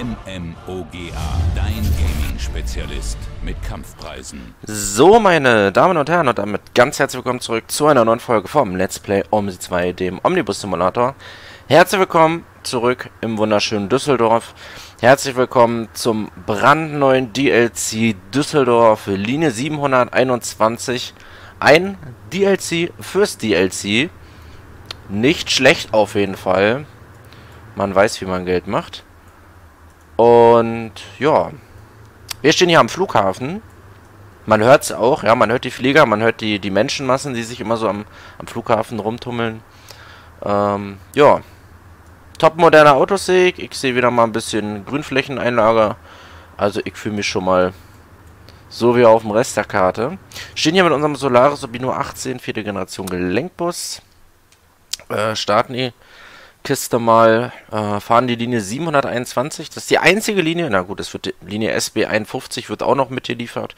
MMOGA, dein Gaming-Spezialist mit Kampfpreisen. So, meine Damen und Herren, und damit ganz herzlich willkommen zurück zu einer neuen Folge vom Let's Play OMSI 2, dem Omnibus-Simulator. Herzlich willkommen zurück im wunderschönen Düsseldorf. Herzlich willkommen zum brandneuen DLC Düsseldorf Linie 721. Ein DLC fürs DLC. Nicht schlecht auf jeden Fall. Man weiß, wie man Geld macht. Und ja, wir stehen hier am Flughafen. Man hört es auch, ja, man hört die Flieger, man hört die Menschenmassen, die sich immer so am Flughafen rumtummeln. Ja, top moderner Autoseg. Ich sehe wieder mal ein bisschen Grünflächeneinlage. Also ich fühle mich schon mal so wie auf dem Rest der Karte. Stehen hier mit unserem Solaris Urbino 18 IV. Generation Gelenkbus. Starten die Kiste mal, fahren die Linie 721, das ist die einzige Linie, na gut, es wird die Linie SB 51 wird auch noch mit hier liefert,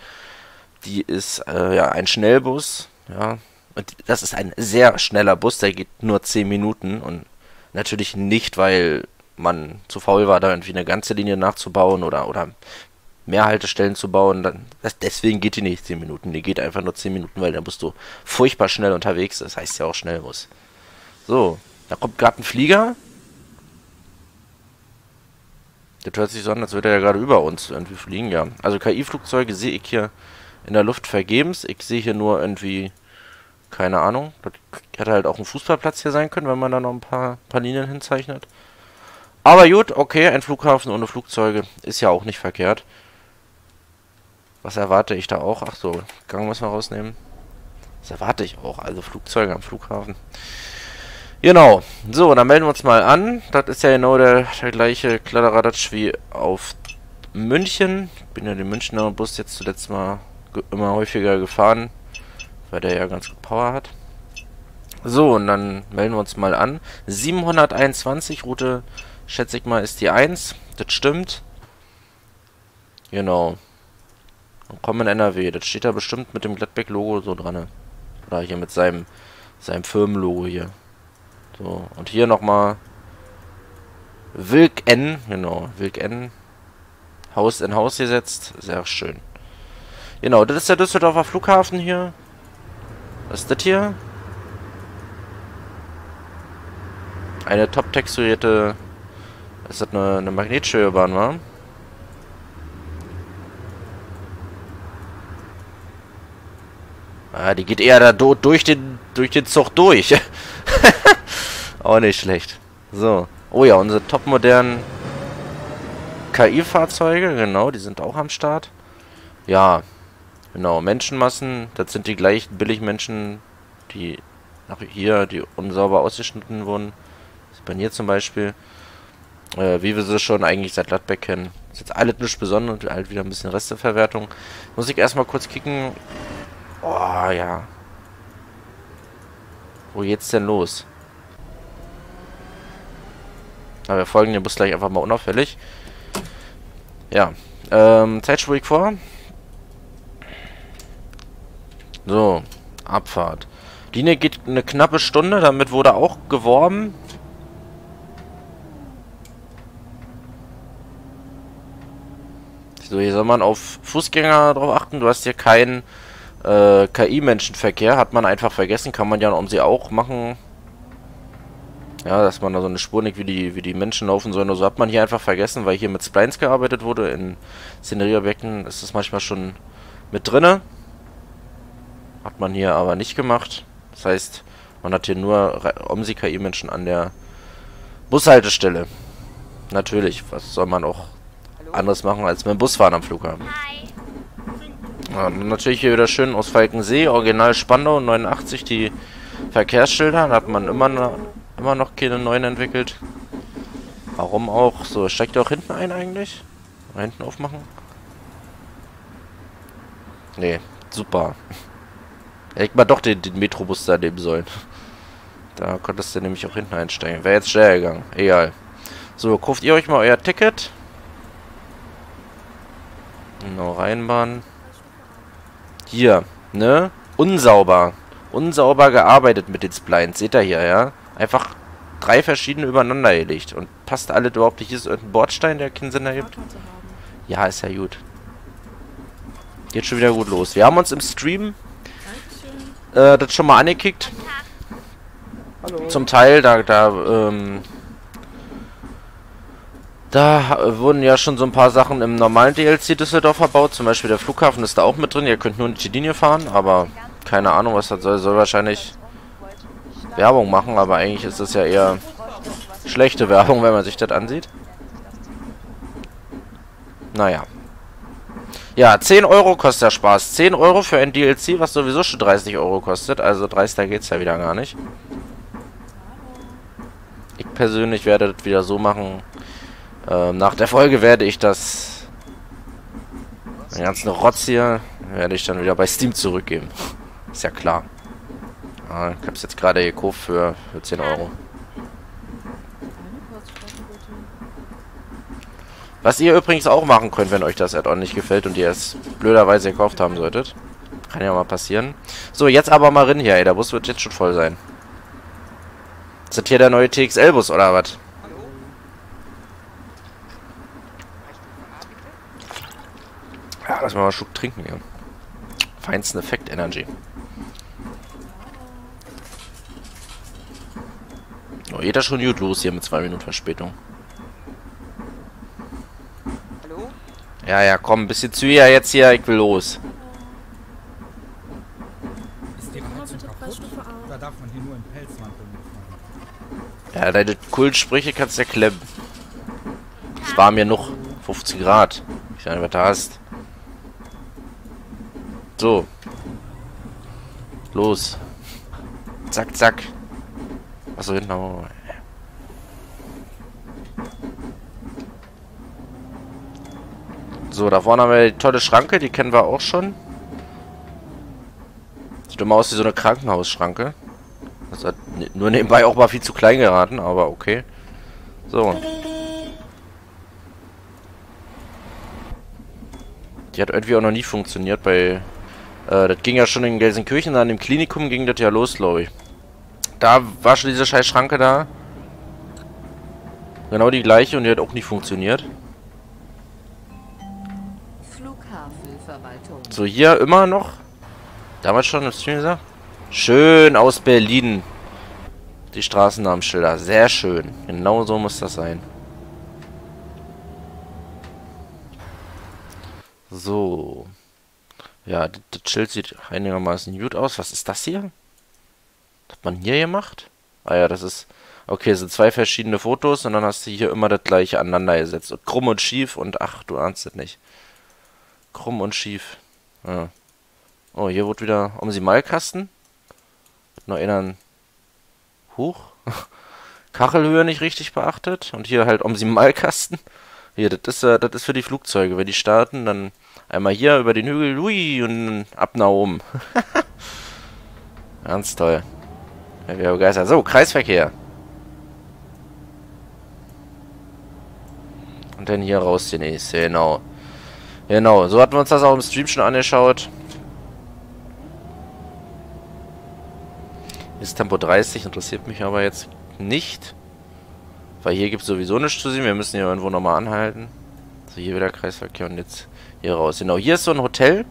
die ist ja ein Schnellbus, ja, und das ist ein sehr schneller Bus, der geht nur 10 Minuten und natürlich nicht, weil man zu faul war, da irgendwie eine ganze Linie nachzubauen oder mehr Haltestellen zu bauen, deswegen geht die nicht 10 Minuten, die geht einfach nur 10 Minuten, weil der Bus so furchtbar schnell unterwegs ist, das heißt ja auch Schnellbus. So, da kommt gerade ein Flieger. Das hört sich so an, als würde er ja gerade über uns irgendwie fliegen, ja. Also KI-Flugzeuge sehe ich hier in der Luft vergebens. Ich sehe hier nur irgendwie, keine Ahnung, das hätte halt auch ein Fußballplatz hier sein können, wenn man da noch ein paar Linien hinzeichnet. Aber gut, okay, ein Flughafen ohne Flugzeuge ist ja auch nicht verkehrt. Was erwarte ich da auch? Ach so, Gang müssen wir rausnehmen. Das erwarte ich auch, also Flugzeuge am Flughafen. Genau, so, dann melden wir uns mal an. Das ist ja genau der gleiche Kladderadatsch wie auf München. Ich bin ja den Münchner Bus jetzt zuletzt mal immer häufiger gefahren, weil der ja ganz gut Power hat. So, und dann melden wir uns mal an. 721 Route, schätze ich mal, ist die 1. Das stimmt. Genau. Und kommen in NRW. Das steht da bestimmt mit dem Gladbeck-Logo so dran. Oder hier mit seinem Firmenlogo hier. So, und hier nochmal Wilk N, genau, Wilk N, Haus in Haus gesetzt, sehr schön. Genau, das ist der Düsseldorfer Flughafen hier. Was ist das hier? Eine top texturierte, ist das eine Magnetschwebebahn, wa? Ah, die geht eher da durch den Zug durch. Auch nicht schlecht. So. Oh ja, unsere topmodernen KI-Fahrzeuge, genau, die sind auch am Start. Ja, genau, Menschenmassen, das sind die gleichen Billigmenschen, die nach hier, die unsauber ausgeschnitten wurden. Das ist bei mir zum Beispiel. Wie wir sie schon eigentlich seit Gladbeck kennen. Das ist jetzt alles nichts Besonderes, halt wieder ein bisschen Resteverwertung. Muss ich erstmal kurz kicken. Oh ja. Wo geht's denn los? Aber wir folgen dem Bus gleich einfach mal unauffällig. Ja. Zeit spur ich vor. So. Abfahrt. Linie geht eine knappe Stunde. Damit wurde auch geworben. So, hier soll man auf Fußgänger drauf achten. Du hast hier keinen KI-Menschenverkehr. Hat man einfach vergessen. Kann man ja um sie auch machen. Ja, dass man da so eine Spur nicht wie die Menschen laufen sollen. Also hat man hier einfach vergessen, weil hier mit Splines gearbeitet wurde. In Szenerieobjekten ist das manchmal schon mit drinne. Hat man hier aber nicht gemacht. Das heißt, man hat hier nur OMSI-KI-Menschen an der Bushaltestelle. Natürlich, was soll man auch anderes machen, als mit dem Bus fahren am Flughafen. Ja, natürlich hier wieder schön aus Falkensee, Original Spandau, 89, die Verkehrsschilder. Da hat man immer noch keine neuen entwickelt. Warum auch? So, steigt ihr auch hinten ein eigentlich? Mal hinten aufmachen? Nee, super. Hätte mal doch den Metrobus da nehmen sollen. Da konntest du nämlich auch hinten einsteigen. Wäre jetzt schneller gegangen. Egal. So, kauft ihr euch mal euer Ticket. Genau, Rheinbahn. Hier, ne? Unsauber. Unsauber gearbeitet mit den Splines. Seht ihr hier, ja? Einfach drei verschiedene übereinander gelegt. Und passt alle überhaupt nicht. Ist irgendein Bordstein, der keinen Sinn ergibt? Ja, ist ja gut. Geht schon wieder gut los. Wir haben uns im Stream das schon mal angekickt. Hallo. Zum Teil, da wurden ja schon so ein paar Sachen im normalen DLC Düsseldorf verbaut. Zum Beispiel der Flughafen ist da auch mit drin. Ihr könnt nur nicht die Linie fahren, aber keine Ahnung, was das soll. Soll wahrscheinlich Werbung machen, aber eigentlich ist das ja eher schlechte Werbung, wenn man sich das ansieht. Naja. Ja, 10 Euro kostet der Spaß. 10 Euro für ein DLC, was sowieso schon 30 Euro kostet. Also 30, da geht's ja wieder gar nicht. Ich persönlich werde das wieder so machen. Nach der Folge werde ich das... Den ganzen Rotz hier werde ich dann wieder bei Steam zurückgeben. Ist ja klar. Ah, ich hab's jetzt gerade gekauft für 10 Euro. Was ihr übrigens auch machen könnt, wenn euch das Add-on nicht gefällt und ihr es blöderweise gekauft haben solltet. Kann ja mal passieren. So, jetzt aber mal rein hier, ey. Der Bus wird jetzt schon voll sein. Ist das hier der neue TXL-Bus oder was? Ja, lass mal einen Schluck trinken hier. Feinsten Effekt Energy. Oh, geht das schon gut los hier mit 2 Minuten Verspätung. Hallo? Ja, ja, komm, ein bisschen zu ihr jetzt hier, ich will los. Ist die Heizung kaputt? Da darf man hier nur im Pelzmantel mitfahren. Ja, deine coolen Sprüche kannst du ja klemmen. Es war mir noch 15 Grad. Ich weiß nicht, was du hast. So. Los. Zack, zack. Achso, hinten haben wir... So, da vorne haben wir die tolle Schranke, die kennen wir auch schon. Sieht immer aus wie so eine Krankenhausschranke. Das hat nur nebenbei auch mal viel zu klein geraten, aber okay. So. Die hat irgendwie auch noch nie funktioniert bei... das ging ja schon in Gelsenkirchen, an dem Klinikum ging das ja los, glaube ich. Da war schon diese scheiß Schranke da. Genau die gleiche und die hat auch nicht funktioniert. Flughafenverwaltung. So, hier immer noch. Damals schon im Stream gesagt. Schön aus Berlin. Die Straßennamenschilder. Sehr schön. Genau so muss das sein. So. Ja, das Schild sieht einigermaßen gut aus. Was ist das hier? Hat man hier gemacht? Ah ja, das ist... Okay, das sind 2 verschiedene Fotos und dann hast du hier immer das gleiche aneinander gesetzt. Und krumm und schief und... Ach, du ahnst es nicht. Krumm und schief. Ja. Oh, hier wurde wieder... OMSI Malkasten. Noch erinnern... Huch. Kachelhöhe nicht richtig beachtet. Und hier halt OMSI Malkasten. Hier, das ist für die Flugzeuge. Wenn die starten, dann einmal hier über den Hügel. Ui, und ab nach oben. Ganz toll. Ja, wir begeistert. So, Kreisverkehr. Und dann hier raus die nächste, genau. Genau, so hatten wir uns das auch im Stream schon angeschaut. Ist Tempo 30, interessiert mich aber jetzt nicht. Weil hier gibt es sowieso nichts zu sehen, wir müssen hier irgendwo nochmal anhalten. So, hier wieder Kreisverkehr und jetzt hier raus. Genau, hier ist so ein Hotel.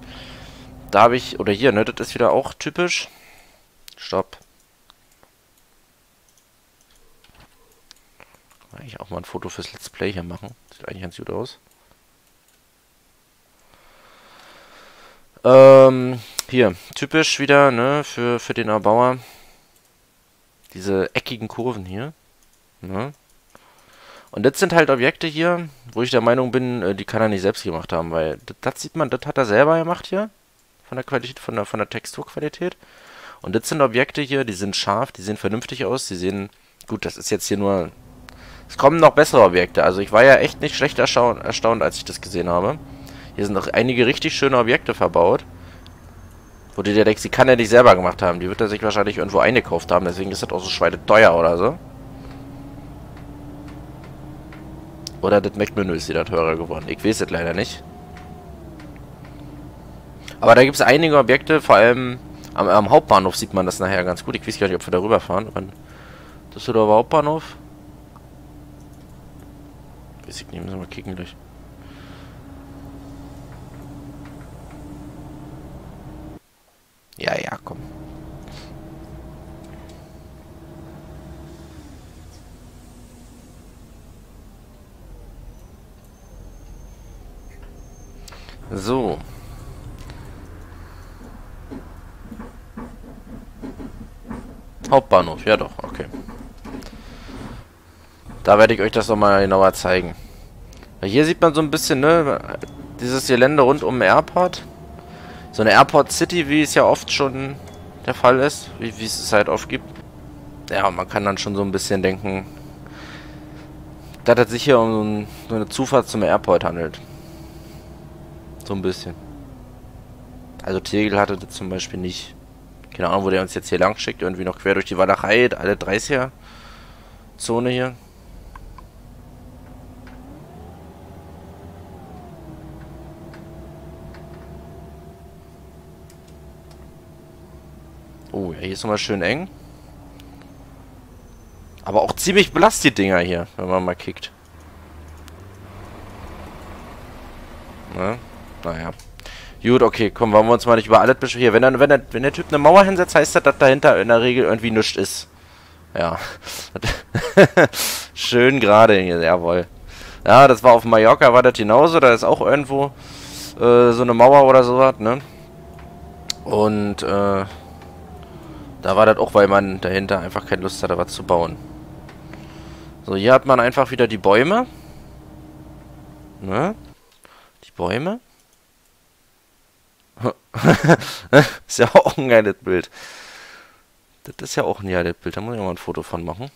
Da habe ich, oder hier, ne, das ist wieder auch typisch. Stopp. Eigentlich auch mal ein Foto fürs Let's Play hier machen. Sieht eigentlich ganz gut aus. Hier, typisch wieder, ne, für den Erbauer. Diese eckigen Kurven hier. Ne? Und das sind halt Objekte hier, wo ich der Meinung bin, die kann er nicht selbst gemacht haben, weil das sieht man, das hat er selber gemacht hier. Von der Qualität, von der Texturqualität. Und das sind Objekte hier, die sind scharf, die sehen vernünftig aus, die sehen... Gut, das ist jetzt hier nur... Es kommen noch bessere Objekte. Also ich war ja echt nicht schlecht erstaunt, als ich das gesehen habe. Hier sind noch einige richtig schöne Objekte verbaut. Wo du dir denkst, die kann er nicht selber gemacht haben. Die wird er sich wahrscheinlich irgendwo eingekauft haben. Deswegen ist das auch so schweineteuer oder so. Oder das Mac-Menü ist wieder teurer geworden. Ich weiß es leider nicht. Aber da gibt es einige Objekte. Vor allem am Hauptbahnhof sieht man das nachher ganz gut. Ich weiß gar nicht, ob wir da rüberfahren. Düsseldorfer Hauptbahnhof. Weiß ich nicht, müssen wir mal kicken gleich. Ja, ja, komm. So. Hauptbahnhof, ja doch, okay. Da werde ich euch das nochmal genauer zeigen. Hier sieht man so ein bisschen, ne, dieses Gelände rund um den Airport. So eine Airport City, wie es ja oft schon der Fall ist, wie es halt oft gibt. Ja, man kann dann schon so ein bisschen denken, dass es sich hier um so eine Zufahrt zum Airport handelt. So ein bisschen. Also Tegel hatte das zum Beispiel nicht. Keine Ahnung, wo der uns jetzt hier lang schickt. Irgendwie noch quer durch die Walachei, alle 30er-Zone hier. Oh, ja, hier ist nochmal schön eng. Aber auch ziemlich blass die Dinger hier, wenn man mal kickt. Ne? Naja. Gut, okay, komm, wollen wir uns mal nicht über alles beschweren. Hier, wenn der Typ eine Mauer hinsetzt, heißt das, dass dahinter in der Regel irgendwie nichts ist. Ja. Schön gerade hier, jawohl. Ja, das war auf Mallorca, war das genauso. Da ist auch irgendwo so eine Mauer oder sowas, ne? Und da war das auch, weil man dahinter einfach keine Lust hatte, was zu bauen. So, hier hat man einfach wieder die Bäume. Ne? Die Bäume. Ist ja auch ein geiles Bild. Das ist ja auch ein geiles Bild. Da muss ich auch mal ein Foto von machen.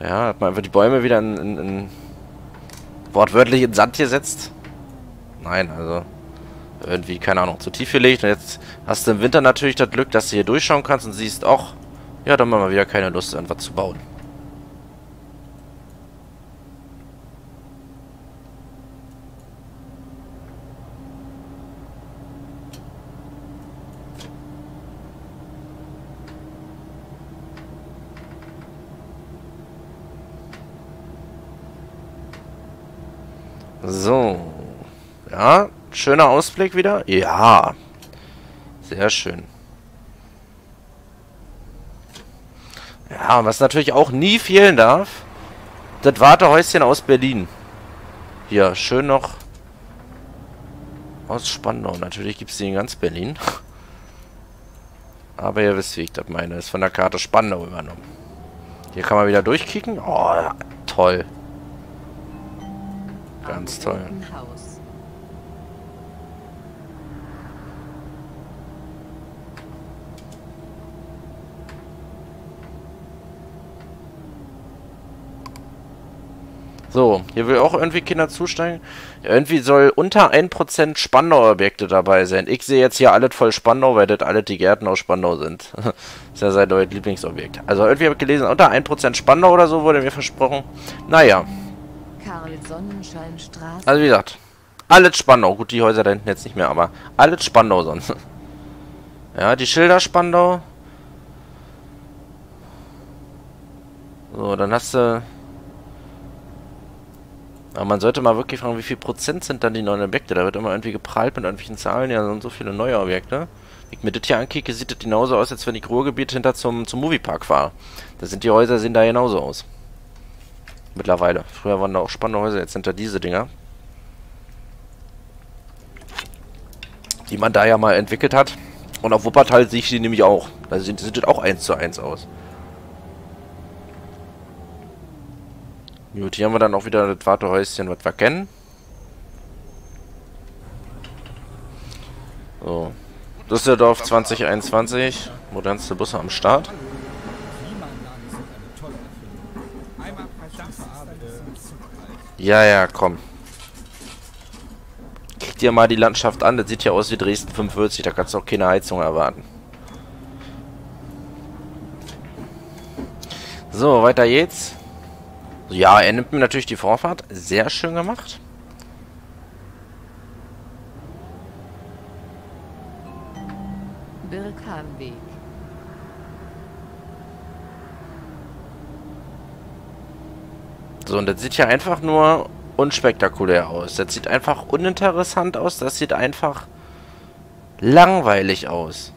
Ja, hat man einfach die Bäume wieder in wortwörtlich in Sand gesetzt. Nein, also irgendwie, keine Ahnung, zu tief gelegt. Und jetzt hast du im Winter natürlich das Glück, dass du hier durchschauen kannst und siehst auch, ja, dann haben wir mal wieder keine Lust, an was zu bauen. So. Ja, schöner Ausblick wieder. Ja. Sehr schön. Ja, und was natürlich auch nie fehlen darf, das Wartehäuschen aus Berlin. Hier, schön noch aus Spandau. Natürlich gibt es die in ganz Berlin. Aber ihr wisst, wie ich das meine. Ist von der Karte Spandau übernommen. Hier kann man wieder durchkicken. Oh, toll. Ganz toll. So, hier will auch irgendwie Kinder zusteigen. Irgendwie soll unter 1% Spandau-Objekte dabei sein. Ich sehe jetzt hier alles voll Spandau, weil das alle die Gärten aus Spandau sind. Das ist ja sein neues Lieblingsobjekt. Also irgendwie habe ich gelesen, unter 1% Spandau oder so wurde mir versprochen. Naja. Also wie gesagt, alles Spandau. Gut, die Häuser da hinten jetzt nicht mehr, aber alles Spandau sonst. Ja, die Schilder Spandau. So, dann hast du... Aber man sollte mal wirklich fragen, wie viel Prozent sind dann die neuen Objekte? Da wird immer irgendwie geprahlt mit irgendwelchen Zahlen. Ja, sind so viele neue Objekte. Wenn ich mir das hier ankicke, sieht das genauso aus, als wenn ich Ruhrgebiet hinter zum Moviepark fahre. Da sind die Häuser, sehen da genauso aus. Mittlerweile. Früher waren da auch spannende Häuser, jetzt sind da diese Dinger. Die man da ja mal entwickelt hat. Und auf Wuppertal sehe ich die nämlich auch. Da sieht das auch 1:1 aus. Gut, hier haben wir dann auch wieder das Wartehäuschen, was wir kennen. So. Düsseldorf 2021. Modernste Busse am Start. Ja, ja, komm. Kick dir mal die Landschaft an. Das sieht ja aus wie Dresden 45. Da kannst du auch keine Heizung erwarten. So, weiter geht's. Ja, er nimmt mir natürlich die Vorfahrt. Sehr schön gemacht. Birkham Weg. So, und das sieht ja einfach nur unspektakulär aus. Das sieht einfach uninteressant aus. Das sieht einfach langweilig aus.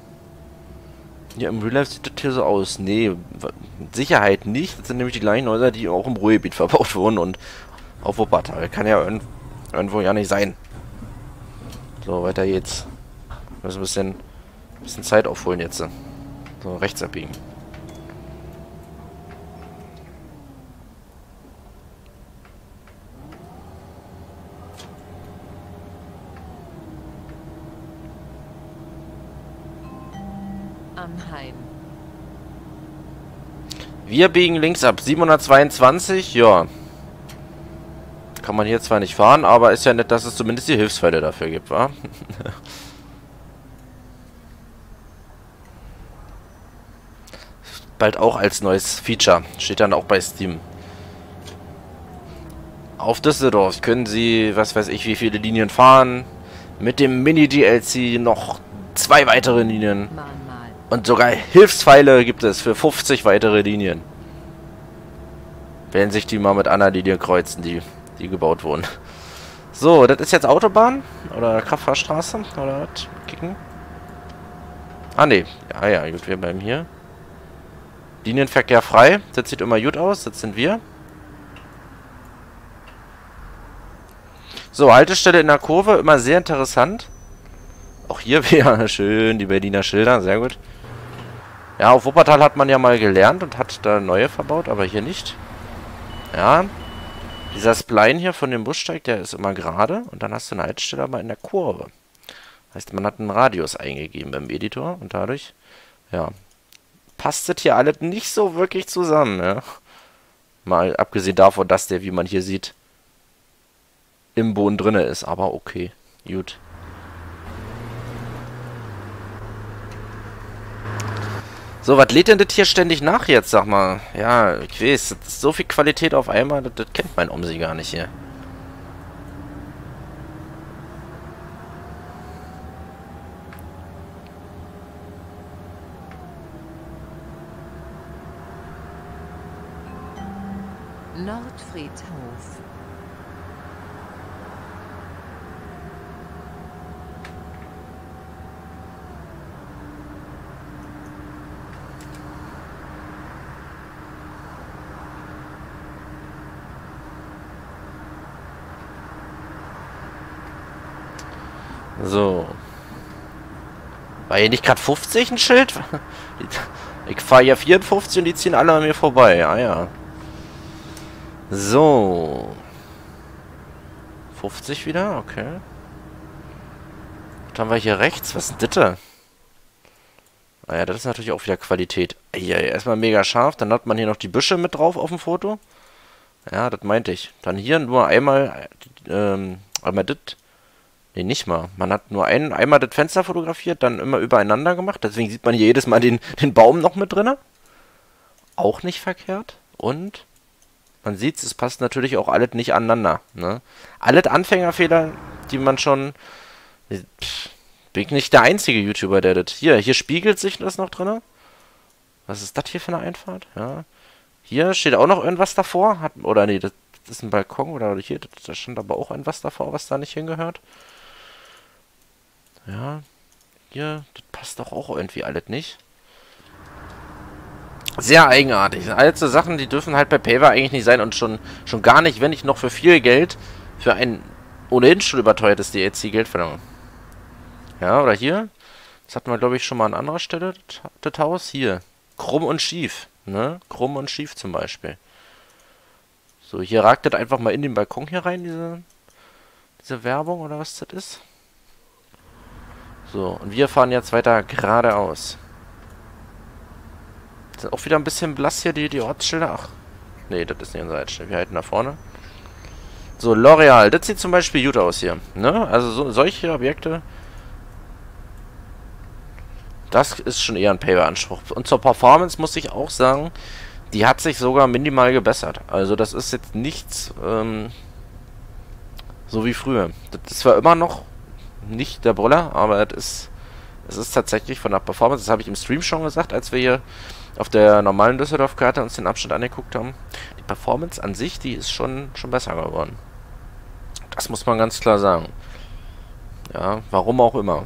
Ja, im Real Life sieht das hier so aus. Nee, mit Sicherheit nicht. Das sind nämlich die gleichen Häuser, die auch im Ruhrgebiet verbaut wurden und auf Wuppertal. Kann ja irgendwo ja nicht sein. So, weiter geht's. Wir müssen ein bisschen Zeit aufholen jetzt. So, rechts abbiegen. Wir biegen links ab. 722, ja. Kann man hier zwar nicht fahren, aber ist ja nett, dass es zumindest die Hilfspfeile dafür gibt, wa? Bald auch als neues Feature. Steht dann auch bei Steam. Auf Düsseldorf können Sie, was weiß ich, wie viele Linien fahren. Mit dem Mini-DLC noch 2 weitere Linien. Und sogar Hilfspfeile gibt es für 50 weitere Linien. Wenn sich die mal mit anderen Linien kreuzen, die gebaut wurden. So, das ist jetzt Autobahn? Oder Kraftfahrstraße? Oder was? Kicken? Ah, ne. Ah, ja, gut, wir bleiben hier. Linienverkehr frei. Das sieht immer gut aus. Das sind wir. So, Haltestelle in der Kurve. Immer sehr interessant. Auch hier wieder schön die Berliner Schilder. Sehr gut. Ja, auf Wuppertal hat man ja mal gelernt und hat da neue verbaut, aber hier nicht. Ja. Dieser Spline hier von dem Bussteig, der ist immer gerade. Und dann hast du eine Haltestelle aber in der Kurve. Heißt, man hat einen Radius eingegeben beim Editor. Und dadurch, ja, passt das hier alles nicht so wirklich zusammen. Ja. Mal abgesehen davon, dass der, wie man hier sieht, im Boden drinne ist. Aber okay, gut. So, was lädt denn das hier ständig nach jetzt, sag mal? Ja, ich weiß, das ist so viel Qualität auf einmal, das kennt mein OMSI gar nicht hier. Nordfriedhof. So. War hier nicht gerade 50 ein Schild? Ich fahre ja 54 und die ziehen alle an mir vorbei. Ah ja. So. 50 wieder? Okay. Was haben wir hier rechts? Was ist denn das? Ah ja, das ist natürlich auch wieder Qualität. Ja, erstmal mega scharf. Dann hat man hier noch die Büsche mit drauf auf dem Foto. Ja, das meinte ich. Dann hier nur einmal das. Nee, nicht mal. Man hat nur einmal das Fenster fotografiert, dann immer übereinander gemacht. Deswegen sieht man hier jedes Mal den Baum noch mit drin. Auch nicht verkehrt. Und man sieht es passt natürlich auch alles nicht aneinander. Ne? Alles Anfängerfehler, die man schon... bin ich nicht der einzige YouTuber, der das... Hier spiegelt sich das noch drin. Was ist das hier für eine Einfahrt? Ja. Hier steht auch noch irgendwas davor. Oder nee, das ist ein Balkon. Oder hier, da stand aber auch irgendwas davor, was da nicht hingehört. Ja, hier, das passt doch auch irgendwie alles nicht. Sehr eigenartig. Alles so Sachen, die dürfen halt bei Paver eigentlich nicht sein und schon gar nicht, wenn ich noch für viel Geld für ein ohnehin schon überteuertes DLC-Geld verlange. Ja, oder hier. Das hatten wir, glaube ich, schon mal an anderer Stelle, das Haus. Hier, krumm und schief. Ne? Krumm und schief zum Beispiel. So, hier ragt das einfach mal in den Balkon hier rein, diese Werbung oder was das ist. So, und wir fahren jetzt weiter geradeaus. Sind auch wieder ein bisschen blass hier, die Ortsschilder. Ach, nee, das ist nicht unser Ortsschild. Wir halten da vorne. So, L'Oreal. Das sieht zum Beispiel gut aus hier. Ne? Also solche Objekte. Das ist schon eher ein Paver-Anspruch. Und zur Performance muss ich auch sagen, die hat sich sogar minimal gebessert. Also das ist jetzt nichts so wie früher. Das war immer noch... nicht der Brüller, aber es ist tatsächlich von der Performance, das habe ich im Stream schon gesagt, als wir hier auf der normalen Düsseldorf-Karte uns den Abstand angeguckt haben. Die Performance an sich, die ist schon besser geworden. Das muss man ganz klar sagen. Ja, warum auch immer.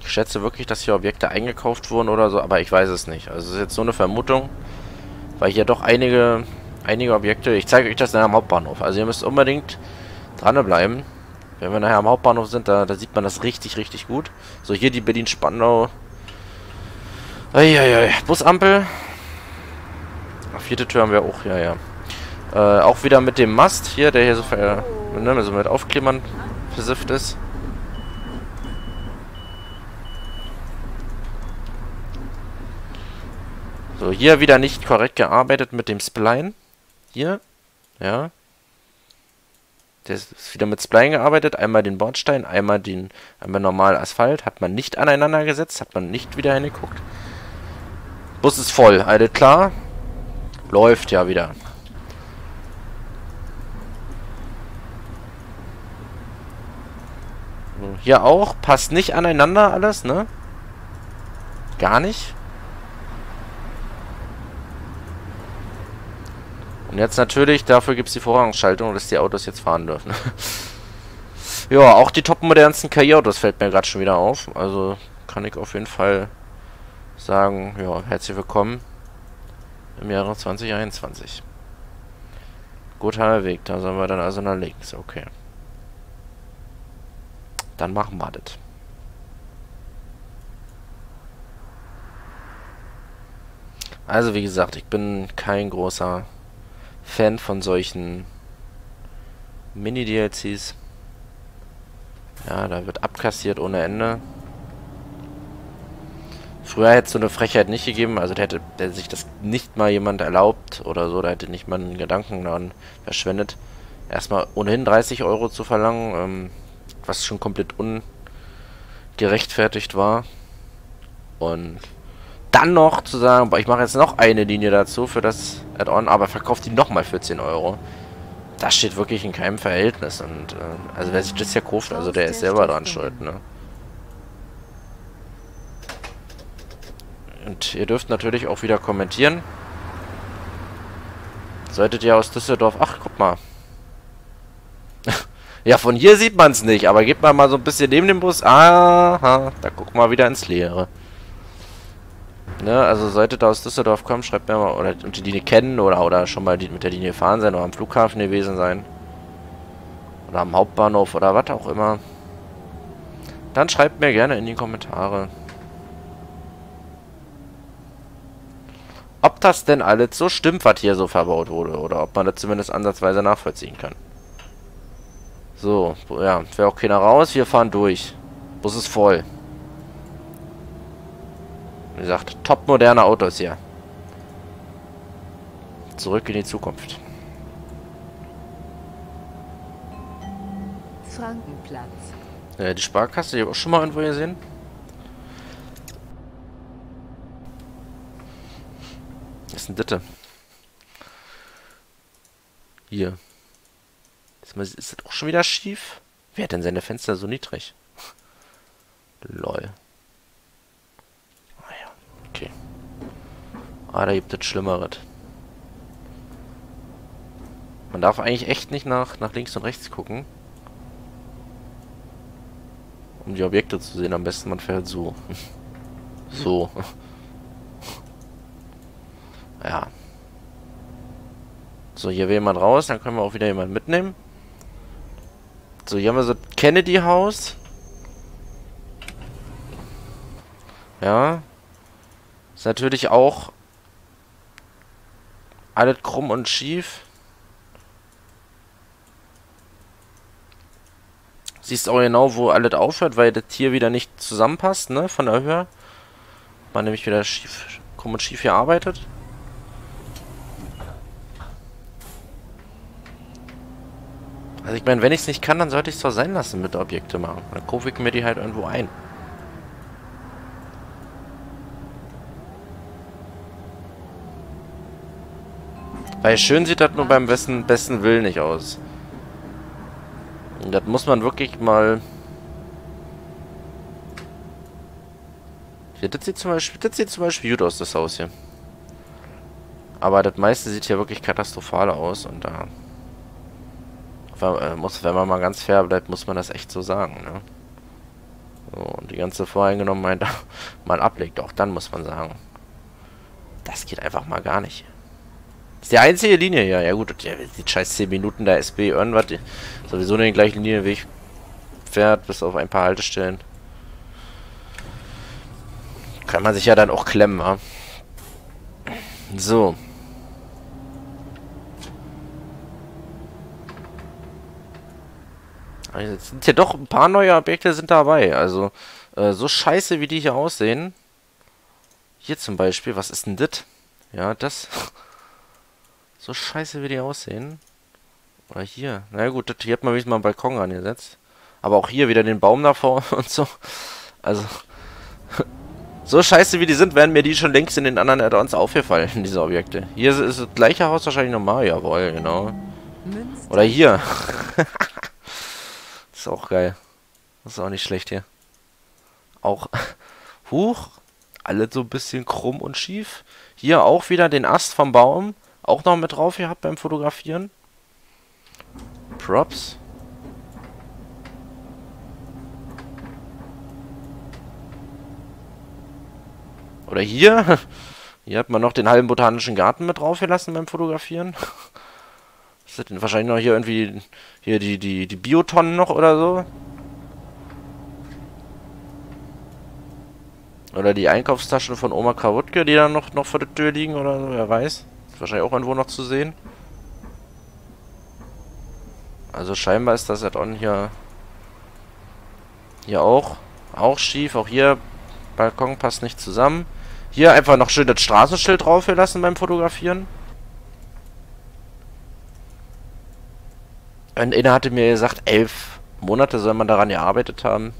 Ich schätze wirklich, dass hier Objekte eingekauft wurden oder so, aber ich weiß es nicht. Also es ist jetzt so eine Vermutung, weil hier doch einige Objekte... Ich zeige euch das nachher am Hauptbahnhof. Also ihr müsst unbedingt dranbleiben. Wenn wir nachher am Hauptbahnhof sind, da sieht man das richtig, richtig gut. So, hier die Berlin-Spandau... Busampel. Vierte Tür haben wir auch, auch wieder mit dem Mast hier, der hier so, so mit Aufklebern versifft ist. So, hier wieder nicht korrekt gearbeitet mit dem Spline. Hier, ja. Der ist wieder mit Spline gearbeitet. Einmal den Bordstein, einmal normal Asphalt. Hat man nicht aneinander gesetzt, hat man nicht wieder hingeguckt. Bus ist voll, alles klar. Läuft ja wieder. So, hier auch. Passt nicht aneinander alles, ne? Gar nicht. Und jetzt natürlich, dafür gibt es die Vorrangschaltung, dass die Autos jetzt fahren dürfen. Ja, auch die topmodernsten KI-Autos fällt mir gerade schon wieder auf. Also kann ich auf jeden Fall sagen, ja, herzlich willkommen im Jahre 2021. Gothaer Weg, da sollen wir dann also nach links, okay. Dann machen wir das. Also wie gesagt, ich bin kein großer Fan von solchen Mini-DLCs. Ja, da wird abkassiert ohne Ende. Früher hätte es so eine Frechheit nicht gegeben, also da hätte sich das nicht mal jemand erlaubt oder so, da hätte nicht mal einen Gedanken daran verschwendet. Erstmal ohnehin 30 Euro zu verlangen, was schon komplett ungerechtfertigt war. Und dann noch zu sagen, boah, ich mache jetzt noch eine Linie dazu für das Add-on, aber verkauft die nochmal für 10 Euro. Das steht wirklich in keinem Verhältnis. Und also wer sich das hier kauft, also der ist selber dran schuld, ne? Und ihr dürft natürlich auch wieder kommentieren. Solltet ihr aus Düsseldorf... Ach, guck mal. Ja, von hier sieht man es nicht, aber geht mal so ein bisschen neben dem Bus. Aha, da guck mal wieder ins Leere. Ne, also solltet ihr aus Düsseldorf kommen, schreibt mir mal, oder die Linie kennen oder schon mal mit der Linie gefahren sein oder am Flughafen gewesen sein. Oder am Hauptbahnhof oder was auch immer. Dann schreibt mir gerne in die Kommentare, ob das denn alles so stimmt, was hier so verbaut wurde, oder ob man das zumindest ansatzweise nachvollziehen kann. So, ja, wäre auch keiner raus, wir fahren durch. Bus ist voll. Wie gesagt, top moderne Autos hier. Zurück in die Zukunft. Frankenplatz. Ja, die Sparkasse, die habe ich auch schon mal irgendwo gesehen. Was ist denn das? Hier. Ist das auch schon wieder schief? Wer hat denn seine Fenster so niedrig? Lol. Ah ja, okay. Ah, da gibt es Schlimmeres. Man darf eigentlich echt nicht nach links und rechts gucken. Um die Objekte zu sehen. Am besten man fährt so. So. Ja. So, hier will jemand raus, dann können wir auch wieder jemanden mitnehmen. So, hier haben wir so Kennedy-Haus. Ja. Ist natürlich auch alles krumm und schief. Siehst auch genau, wo alles aufhört, weil das hier wieder nicht zusammenpasst, ne, von der Höhe. Man nämlich wieder schief, krumm und schief hier arbeitet. Also ich meine, wenn ich es nicht kann, dann sollte ich es doch sein lassen mit Objekte machen. Dann kaufe ich mir die halt irgendwo ein. Weil schön sieht das nur beim besten Willen nicht aus. Und das muss man wirklich mal... Ja, das sieht zum Beispiel gut aus, das Haus hier. Aber das meiste sieht hier wirklich katastrophal aus und da muss, wenn man mal ganz fair bleibt, muss man das echt so sagen, ne? So, und die ganze Voreingenommenheit mal ablegt, auch dann muss man sagen, das geht einfach mal gar nicht. Das ist die einzige Linie, ja, ja gut, die scheiß 10 Minuten der SB irgendwas, sowieso in den gleichen Linienweg fährt, bis auf ein paar Haltestellen. Kann man sich ja dann auch klemmen, wa? So. Jetzt sind hier doch ein paar neue Objekte sind dabei, also so scheiße wie die hier aussehen. Hier zum Beispiel, was ist denn das? Ja, das. So scheiße wie die aussehen. Oder hier. Na gut, das, hier hat man wenigstens mal einen Balkon angesetzt. Aber auch hier wieder den Baum davor und so. Also, so scheiße wie die sind, wären mir die schon längst in den anderen Add-ons aufgefallen, diese Objekte. Hier ist das gleiche Haus wahrscheinlich nochmal, jawohl, genau. Oder hier. Ist auch geil. Das ist auch nicht schlecht hier. Auch. Huch. Alle so ein bisschen krumm und schief. Hier auch wieder den Ast vom Baum. Auch noch mit drauf gehabt beim Fotografieren. Props. Oder hier. Hier hat man noch den halben botanischen Garten mit drauf gelassen beim Fotografieren. Das sind wahrscheinlich noch hier irgendwie hier die Biotonnen noch oder so. Oder die Einkaufstaschen von Oma Karwutke, die dann noch vor der Tür liegen oder so, wer weiß. Ist wahrscheinlich auch irgendwo noch zu sehen. Also scheinbar ist das Add-on hier auch schief. Auch hier, Balkon passt nicht zusammen. Hier einfach noch schön das Straßenschild drauf gelassen beim Fotografieren. Und einer hatte mir gesagt, 11 Monate soll man daran gearbeitet haben.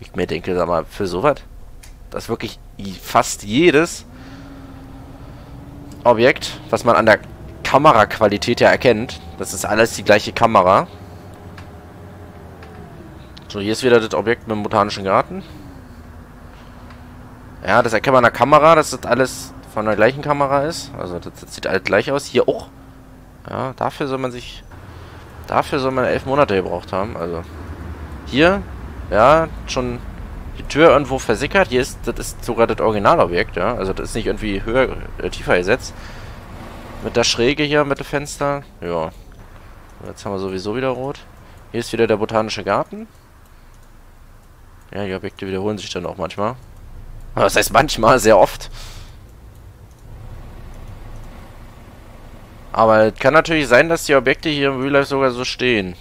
Ich mir denke, sag mal, für sowas, dass wirklich fast jedes Objekt, was man an der Kameraqualität ja erkennt, das ist alles die gleiche Kamera. So, hier ist wieder das Objekt mit dem botanischen Garten. Ja, das erkennt man an der Kamera, dass das alles von der gleichen Kamera ist. Also, das sieht alles gleich aus. Hier auch. Ja, dafür soll man sich... Dafür soll man 11 Monate gebraucht haben, also. Hier, ja, schon die Tür irgendwo versickert. Hier ist, das ist sogar das Originalobjekt, ja. Also das ist nicht irgendwie höher, tiefer gesetzt. Mit der Schräge hier, mit dem Fenster. Ja. Jetzt haben wir sowieso wieder rot. Hier ist wieder der botanische Garten. Ja, die Objekte wiederholen sich dann auch manchmal. Aber das heißt manchmal, sehr oft. Aber es kann natürlich sein, dass die Objekte hier im Real Life sogar so stehen.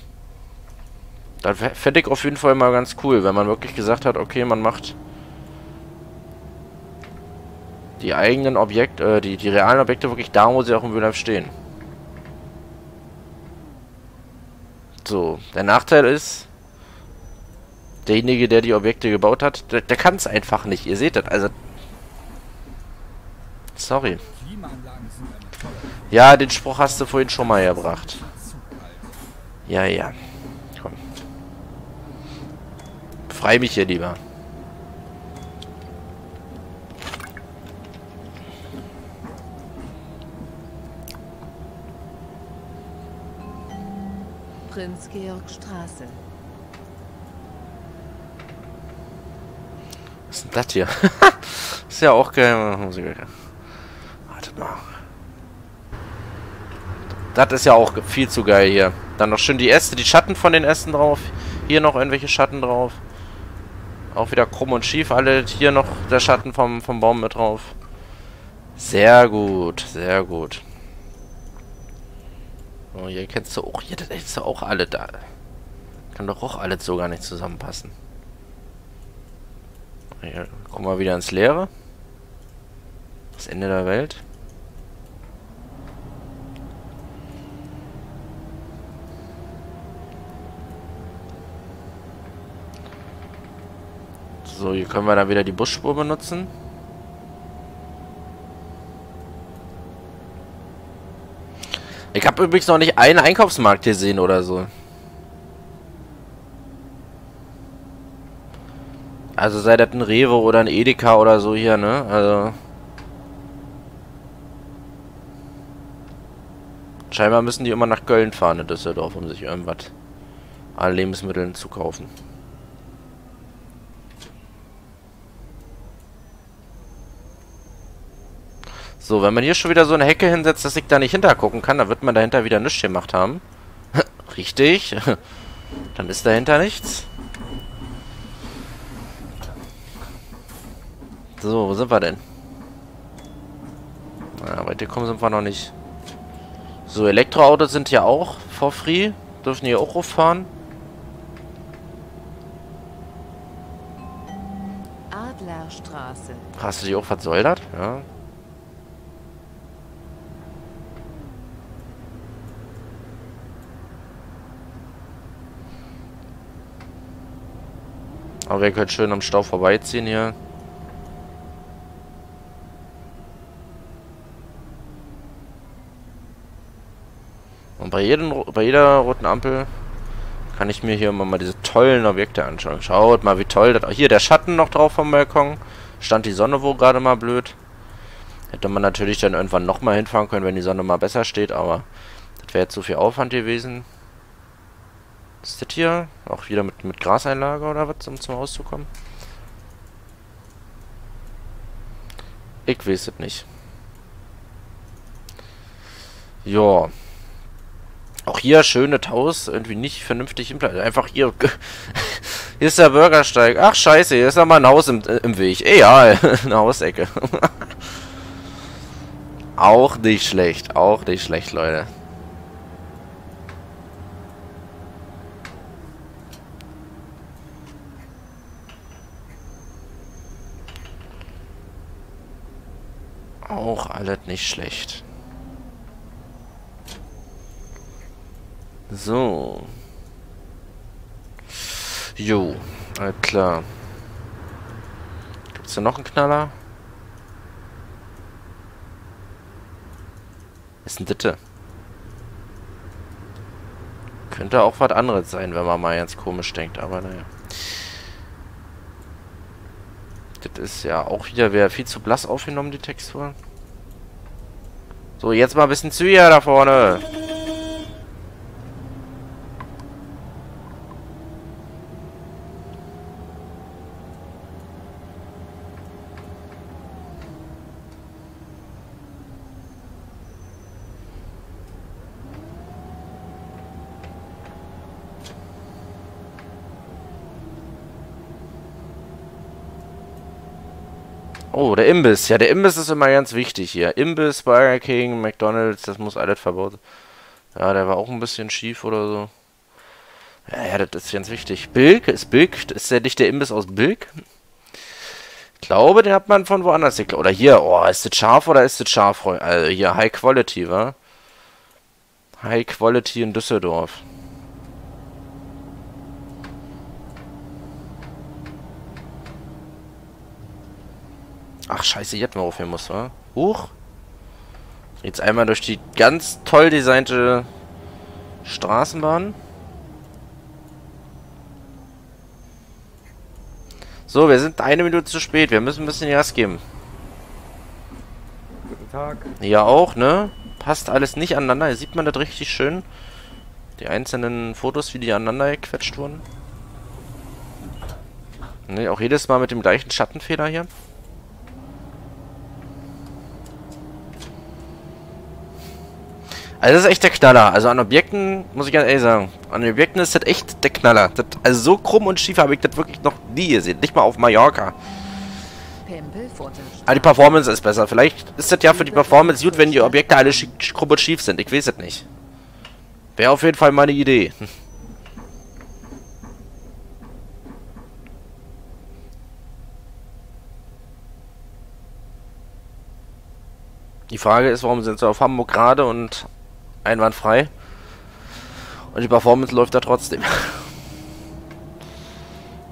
Das fände ich auf jeden Fall mal ganz cool, wenn man wirklich gesagt hat, okay, man macht die eigenen Objekte, die realen Objekte wirklich da, wo sie auch im Real Life stehen. So, der Nachteil ist, derjenige, der die Objekte gebaut hat, der kann es einfach nicht. Ihr seht das, also... Sorry. Ja, den Spruch hast du vorhin schon mal hergebracht. Ja, ja. Komm. Frei mich hier lieber. Prinz Georg Straße. Was ist denn das hier? Ist ja auch geil. Wartet mal. Das ist ja auch viel zu geil hier. Dann noch schön die Äste, die Schatten von den Ästen drauf. Hier noch irgendwelche Schatten drauf. Auch wieder krumm und schief alle. Hier noch der Schatten vom Baum mit drauf. Sehr gut, sehr gut. Oh, hier kennst du auch, hier kennst du auch alle da. Kann doch auch alles so gar nicht zusammenpassen. Hier kommen wir wieder ins Leere. Das Ende der Welt. So, hier können wir dann wieder die Busspur benutzen. Ich habe übrigens noch nicht einen Einkaufsmarkt gesehen oder so. Also sei das ein Rewe oder ein Edeka oder so hier, ne? Also Scheinbar müssen die immer nach Köln fahren in Düsseldorf, um sich irgendwas an Lebensmitteln zu kaufen. So, wenn man hier schon wieder so eine Hecke hinsetzt, dass ich da nicht hinter gucken kann, dann wird man dahinter wieder nichts gemacht haben. Richtig. Dann ist dahinter nichts. So, wo sind wir denn? Na, weit gekommen sind wir noch nicht. So, Elektroautos sind hier auch for free. Dürfen hier auch hochfahren. Adlerstraße. Hast du die auch versäulert? Ja. Aber wir können schön am Stau vorbeiziehen hier. Und bei jeder roten Ampel kann ich mir hier immer mal diese tollen Objekte anschauen. Schaut mal, wie toll das... Hier, der Schatten noch drauf vom Balkon. Stand die Sonne wohl gerade mal blöd. Hätte man natürlich dann irgendwann nochmal hinfahren können, wenn die Sonne mal besser steht, aber das wäre jetzt so viel Aufwand gewesen. Was ist das hier? Auch wieder mit Graseinlage oder was, um zum Haus zu kommen? Ich weiß es nicht. Ja. Auch hier schönes Haus, irgendwie nicht vernünftig implantiert. Einfach hier. Hier ist der Bürgersteig. Ach, scheiße, hier ist nochmal ein Haus im Weg. Egal, eine Hausecke. Auch nicht schlecht, Leute. Auch alles nicht schlecht. So. Jo, alles klar. Gibt's da noch einen Knaller? Ist ein Ditte. Könnte auch was anderes sein, wenn man mal ganz komisch denkt, aber naja. Das ist ja auch wieder viel zu blass aufgenommen, die Textur. So, jetzt mal ein bisschen zügiger da vorne. Oh, der Imbiss. Ja, der Imbiss ist immer ganz wichtig hier. Imbiss, Burger King, McDonalds, das muss alles verbaut. Ja, der war auch ein bisschen schief oder so. Ja, das ist ganz wichtig. Bilk? Ist der nicht der Imbiss aus Bilk? Ich glaube, den hat man von woanders geklaut. Oder hier, oh, ist das scharf oder ist das scharf? Also hier, High Quality, wa? High Quality in Düsseldorf. Ach, scheiße, jetzt mal aufhören muss, wa? Huch! Jetzt einmal durch die ganz toll designte Straßenbahn. So, wir sind 1 Minute zu spät. Wir müssen ein bisschen Gas geben. Guten Tag. Ja, auch, ne? Passt alles nicht aneinander. Hier sieht man das richtig schön. Die einzelnen Fotos, wie die aneinander gequetscht wurden. Ne, auch jedes Mal mit dem gleichen Schattenfehler hier. Also das ist echt der Knaller. Also an Objekten, muss ich ganz ehrlich sagen, an Objekten ist das echt der Knaller. Das, also so krumm und schief habe ich das wirklich noch nie gesehen. Nicht mal auf Mallorca. Aber die Performance ist besser. Vielleicht ist das ja für die Performance gut, wenn die Objekte alle krumm und schief sind. Ich weiß es nicht. Wäre auf jeden Fall meine Idee. Die Frage ist, warum sind sie auf Hamburg gerade und einwandfrei. Und die Performance läuft da trotzdem.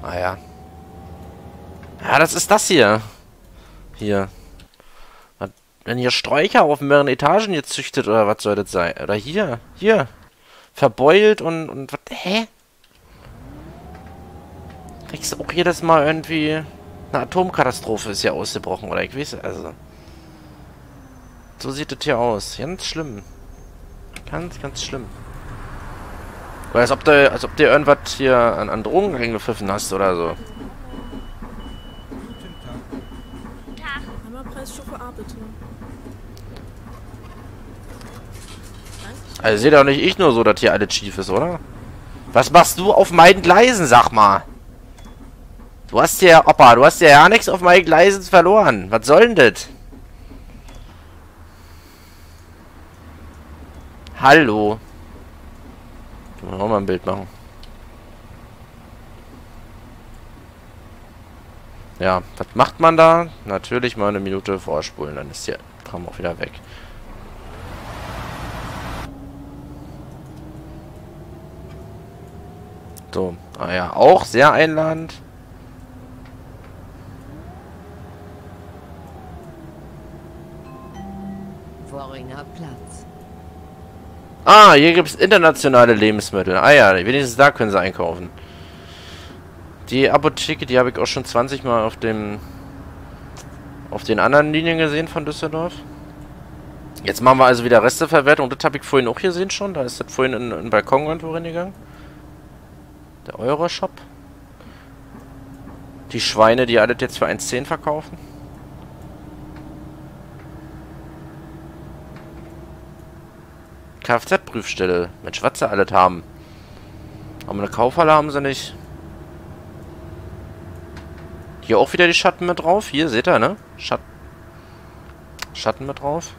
Naja. Ja, das ist das hier. Hier. Wenn hier Sträucher auf mehreren Etagen jetzt züchtet, oder was soll das sein? Oder hier. Hier. Verbeult und was? Hä? Kriegst du auch jedes Mal irgendwie... Eine Atomkatastrophe ist ja ausgebrochen, oder? Ich weiß, also... So sieht das hier aus. Ganz schlimm. Ganz, ganz schlimm. Weil als ob du irgendwas hier an Drogen reingepfiffen hast oder so. Also seht doch nicht ich nur so, dass hier alles schief ist, oder? Was machst du auf meinen Gleisen, sag mal? Du hast ja, Opa, du hast ja gar nichts auf meinen Gleisen verloren. Was soll denn das? Hallo. Können wir auch mal ein Bild machen. Ja, was macht man da? Natürlich mal eine Minute vorspulen, dann ist der Tram auch wieder weg. So, ah ja, auch sehr einladend. Vorringer Platz. Ah, hier gibt es internationale Lebensmittel. Ah ja, wenigstens da können sie einkaufen. Die Apotheke, die habe ich auch schon 20 Mal auf den anderen Linien gesehen von Düsseldorf. Jetzt machen wir also wieder Resteverwertung. Das habe ich vorhin auch gesehen schon. Da ist das vorhin in den Balkon irgendwo reingegangen. Der Euroshop. Die Schweine, die alles jetzt für 1,10 verkaufen. Kfz-Prüfstelle. Mensch, was sie alles haben. Aber eine Kaufhalle haben sie nicht. Hier auch wieder die Schatten mit drauf. Hier, seht ihr, ne? Schatten mit drauf.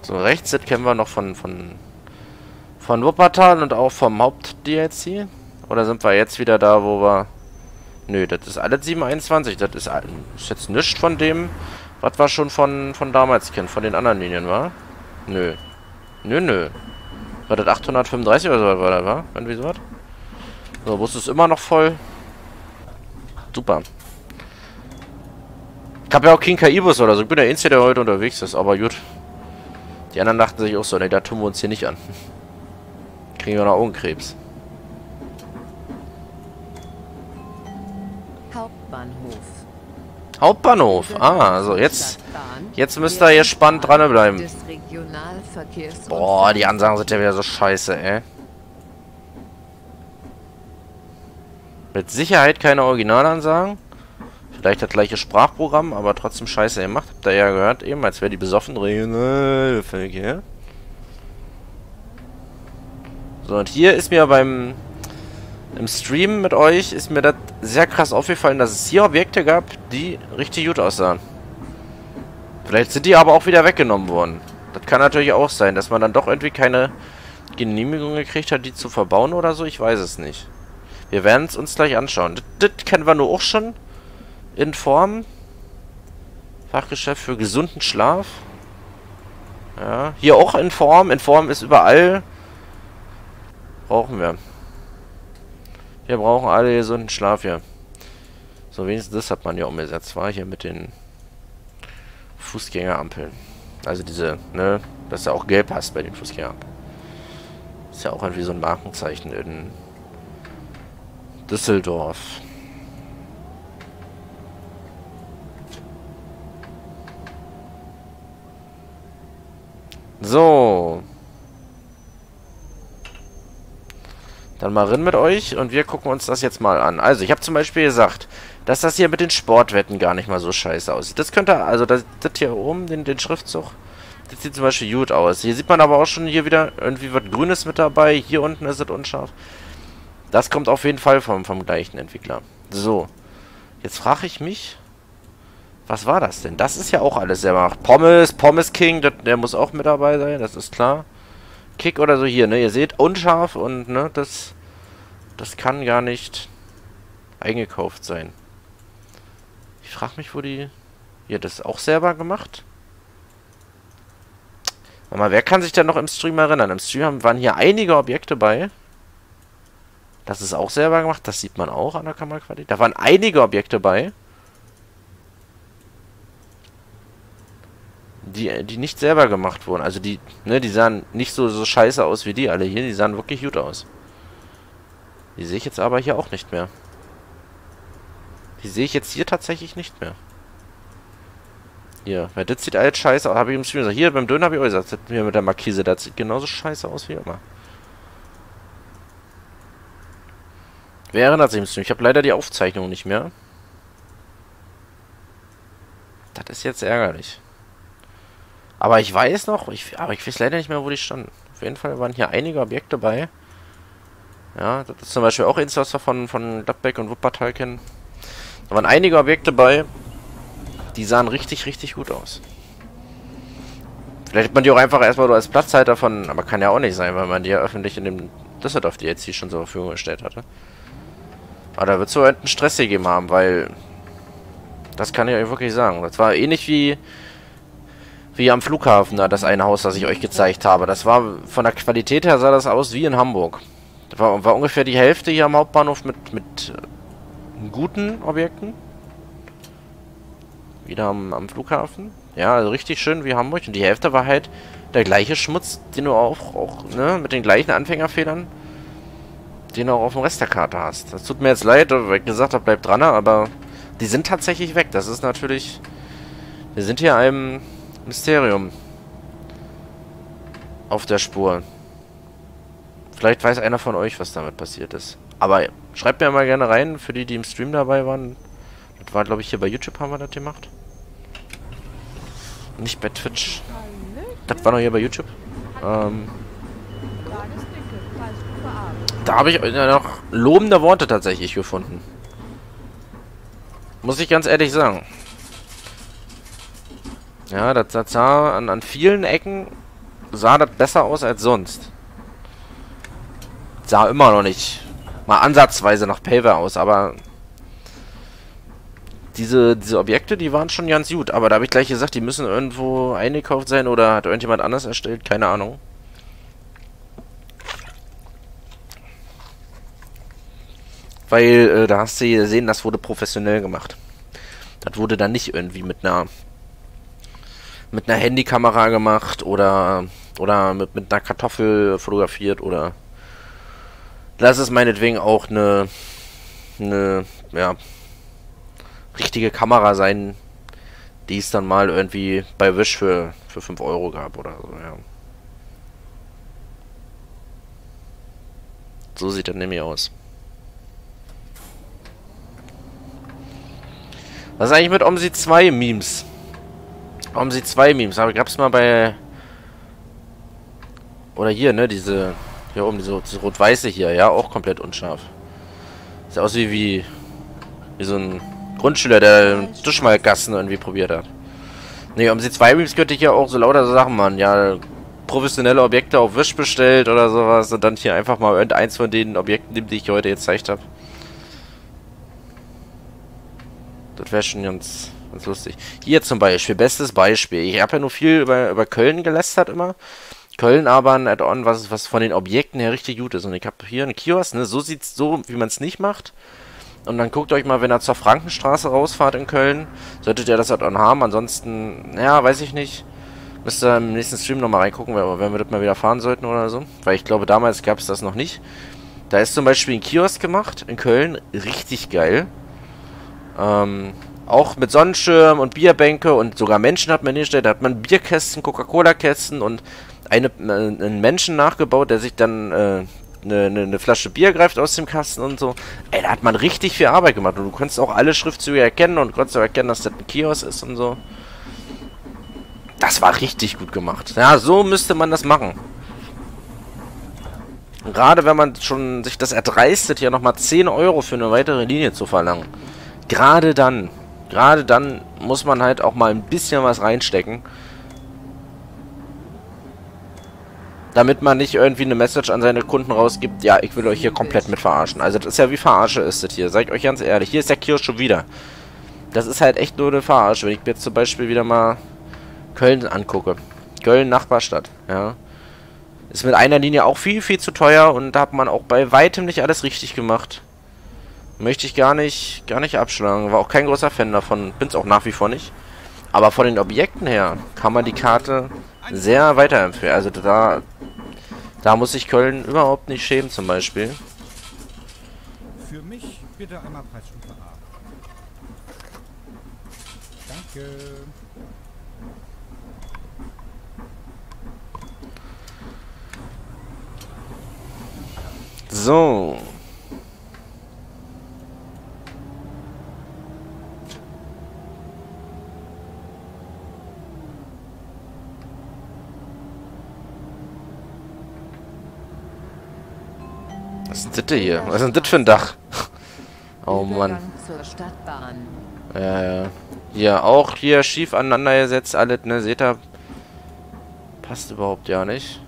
So, rechts, das kennen wir noch von Wuppertal und auch vom Haupt-DLC. Oder sind wir jetzt wieder da, wo wir... Nö, das ist alles 721. Das ist jetzt nichts von dem, was wir schon von damals kennen, von den anderen Linien, wa? Nö. Nö. War das 835 oder so, war das, wa? Irgendwie so was? So, Bus ist immer noch voll. Super. Ich hab ja auch keinen KI-Bus oder so. Ich bin der Einzige, der heute unterwegs ist, aber gut. Die anderen dachten sich auch so, ne, da tun wir uns hier nicht an. Kriegen wir noch Augenkrebs. Hauptbahnhof. Hauptbahnhof. Ah, so, jetzt müsst ihr hier spannend dranbleiben. Boah, die Ansagen sind ja wieder so scheiße, ey. Mit Sicherheit keine Originalansagen. Vielleicht das gleiche Sprachprogramm, aber trotzdem scheiße gemacht. Habt ihr ja gehört eben, als wäre die besoffen. So, und hier ist mir im Stream mit euch, ist mir das sehr krass aufgefallen, dass es hier Objekte gab, die richtig gut aussahen. Vielleicht sind die aber auch wieder weggenommen worden. Das kann natürlich auch sein, dass man dann doch irgendwie keine Genehmigung gekriegt hat, die zu verbauen oder so. Ich weiß es nicht. Wir werden es uns gleich anschauen. Das kennen wir nur auch schon. In Form. Fachgeschäft für gesunden Schlaf. Ja, hier auch in Form. In Form ist überall. Brauchen wir. Wir brauchen alle gesunden Schlaf hier. So, wenigstens das hat man ja umgesetzt. War hier mit den Fußgängerampeln. Also diese, ne, dass ja auch gelb passt bei den Fußgängerampeln. Ist ja auch irgendwie so ein Markenzeichen in Düsseldorf. So. Dann mal rein mit euch und wir gucken uns das jetzt mal an. Also, ich habe zum Beispiel gesagt, dass das hier mit den Sportwetten gar nicht mal so scheiße aussieht. Das könnte, also das hier oben, den Schriftzug, das sieht zum Beispiel gut aus. Hier sieht man aber auch schon hier wieder irgendwie was Grünes mit dabei. Hier unten ist es unscharf. Das kommt auf jeden Fall vom gleichen Entwickler. So, jetzt frage ich mich, was war das denn? Das ist ja auch alles selber gemacht. Pommes King, der muss auch mit dabei sein, das ist klar. Kick oder so hier, ne? Ihr seht, unscharf und, ne, das kann gar nicht eingekauft sein. Ich frage mich, wo die... Hier, das ist auch selber gemacht. Warte mal, wer kann sich da noch im Stream erinnern? Im Stream waren hier einige Objekte bei. Das ist auch selber gemacht, das sieht man auch an der Kameraqualität. Da waren einige Objekte bei. Die nicht selber gemacht wurden. Also die, ne, die sahen nicht so scheiße aus wie die alle hier. Die sahen wirklich gut aus. Die sehe ich jetzt aber hier auch nicht mehr. Die Die sehe ich jetzt hier tatsächlich nicht mehr. Hier, weil das sieht alles scheiße aus. Habe ich im Stream gesagt. Hier beim Döner habe ich euch gesagt, das hier mit der Markise, das sieht genauso scheiße aus wie immer. Wer erinnert sich im Stream? Ich habe leider die Aufzeichnung nicht mehr. Das ist jetzt ärgerlich. Aber ich weiß noch, aber ich weiß leider nicht mehr, wo die standen. Auf jeden Fall waren hier einige Objekte bei. Ja, das ist zum Beispiel auch eins, was wir von Gladbeck und Wuppertal kennen. Da waren einige Objekte bei, die sahen richtig, richtig gut aus. Vielleicht hat man die auch einfach erstmal nur als Platzhalter von, aber kann ja auch nicht sein, weil man die ja öffentlich in dem Düsseldorf DLC schon zur Verfügung gestellt hatte. Aber da wird es so einen Stress gegeben haben, weil das kann ich euch wirklich sagen. Das war ähnlich wie am Flughafen, das eine Haus, das ich euch gezeigt habe. Das war, von der Qualität her sah das aus wie in Hamburg. Das war ungefähr die Hälfte hier am Hauptbahnhof mit guten Objekten. Wieder am Flughafen. Ja, also richtig schön wie Hamburg. Und die Hälfte war halt der gleiche Schmutz, den du auch ne, mit den gleichen Anfängerfedern, den du auch auf dem Rest der Karte hast. Das tut mir jetzt leid, weil ich gesagt habe, bleib dran, aber die sind tatsächlich weg. Das ist natürlich... Wir sind hier einem Mysterium auf der Spur. Vielleicht weiß einer von euch, was damit passiert ist. Aber schreibt mir mal gerne rein, für die, die im Stream dabei waren. Das war, glaube ich, hier bei YouTube haben wir das gemacht. Nicht bei Twitch. Das war noch hier bei YouTube. Da habe ich noch lobende Worte tatsächlich gefunden. Muss ich ganz ehrlich sagen. Ja, das sah an vielen Ecken sah das besser aus als sonst. Sah immer noch nicht mal ansatzweise nach Paver aus, aber diese Objekte, die waren schon ganz gut. Aber da habe ich gleich gesagt, die müssen irgendwo eingekauft sein oder hat irgendjemand anders erstellt, keine Ahnung. Weil da hast du gesehen, das wurde professionell gemacht. Das wurde dann nicht irgendwie mit einer Handykamera gemacht oder mit einer Kartoffel fotografiert oder das ist meinetwegen auch eine ja, richtige Kamera sein, die es dann mal irgendwie bei Wish für 5 Euro gab oder so, ja. So sieht das nämlich aus. Was ist eigentlich mit OMSI 2 Memes? OMSI 2 Memes, aber gab's mal bei... Oder hier, ne, diese... Hier oben, diese rot-weiße hier, ja, auch komplett unscharf. Sieht aus wie so ein Grundschüler, der Duschmalgassen irgendwie probiert hat. Ne, OMSI 2 Memes könnte ich ja auch so lauter so Sachen machen, ja, professionelle Objekte auf Wish bestellt oder sowas und dann hier einfach mal irgendeins von den Objekten nehmen, die ich heute gezeigt habe. Das wäre schon ganz lustig. Hier zum Beispiel, bestes Beispiel. Ich habe ja nur viel über Köln gelästert immer. Köln aber ein Add-on, was von den Objekten her richtig gut ist. Und ich habe hier einen Kiosk, ne? So sieht's so, wie man es nicht macht. Und dann guckt euch mal, wenn ihr zur Frankenstraße rausfahrt in Köln, solltet ihr das Add-on haben. Ansonsten, ja, weiß ich nicht. Müsst ihr im nächsten Stream nochmal reingucken, wenn wir das mal wieder fahren sollten oder so. Weil ich glaube, damals gab es das noch nicht. Da ist zum Beispiel ein Kiosk gemacht in Köln. Richtig geil. Auch mit Sonnenschirm und Bierbänke und sogar Menschen hat man hingestellt. Da hat man Bierkästen, Coca-Cola-Kästen und einen Menschen nachgebaut, der sich dann eine Flasche Bier greift aus dem Kasten und so. Ey, da hat man richtig viel Arbeit gemacht. Und du konntest auch alle Schriftzüge erkennen und konntest auch erkennen, dass das ein Kiosk ist und so. Das war richtig gut gemacht. Ja, so müsste man das machen. Gerade wenn man schon sich das erdreistet, hier nochmal 10 Euro für eine weitere Linie zu verlangen. Gerade dann muss man halt auch mal ein bisschen was reinstecken. Damit man nicht irgendwie eine Message an seine Kunden rausgibt, ja, ich will euch hier komplett mit verarschen. Also das ist ja wie Verarsche ist das hier, sag ich euch ganz ehrlich. Hier ist der Kiosk schon wieder. Das ist halt echt nur eine Verarsche. Wenn ich mir jetzt zum Beispiel wieder mal Köln angucke. Köln Nachbarstadt, ja. Ist mit einer Linie auch viel, viel zu teuer und da hat man auch bei weitem nicht alles richtig gemacht. Möchte ich gar nicht abschlagen. War auch kein großer Fan davon. Bin's auch nach wie vor nicht. Aber von den Objekten her kann man die Karte sehr weiterempfehlen. Also da muss sich Köln überhaupt nicht schämen, zum Beispiel. Für mich bitte einmal Preisstufe A. Danke. So. Was ist denn das hier? Was ist denn das für ein Dach? Oh Mann. Ja. Hier auch hier schief aneinander gesetzt, alles, ne? Seht ihr? Passt überhaupt ja nicht.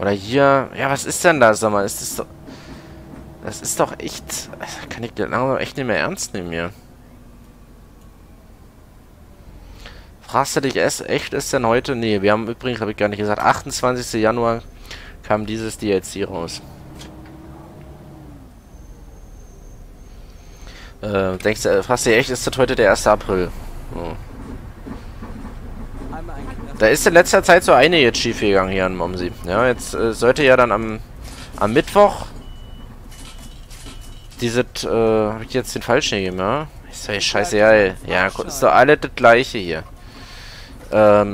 Oder hier. Ja, was ist denn da? Sag mal, ist das doch. Das ist doch echt. Kann ich das langsam echt nicht mehr ernst nehmen hier. Fragst du dich echt, ist denn heute? Nee, wir haben übrigens, habe ich gar nicht gesagt, 28. Januar kam dieses DLC raus. Denkst du, fragst du dich echt, ist das heute der 1. April? Oh. Da ist in letzter Zeit so eine jetzt schief gegangen hier an OMSI. Ja, jetzt sollte ja dann am Mittwoch dieses, hab ich jetzt den falschen gegeben, ja? Ist doch scheiße, ja, ey. Ja, ist doch alle das gleiche hier. Da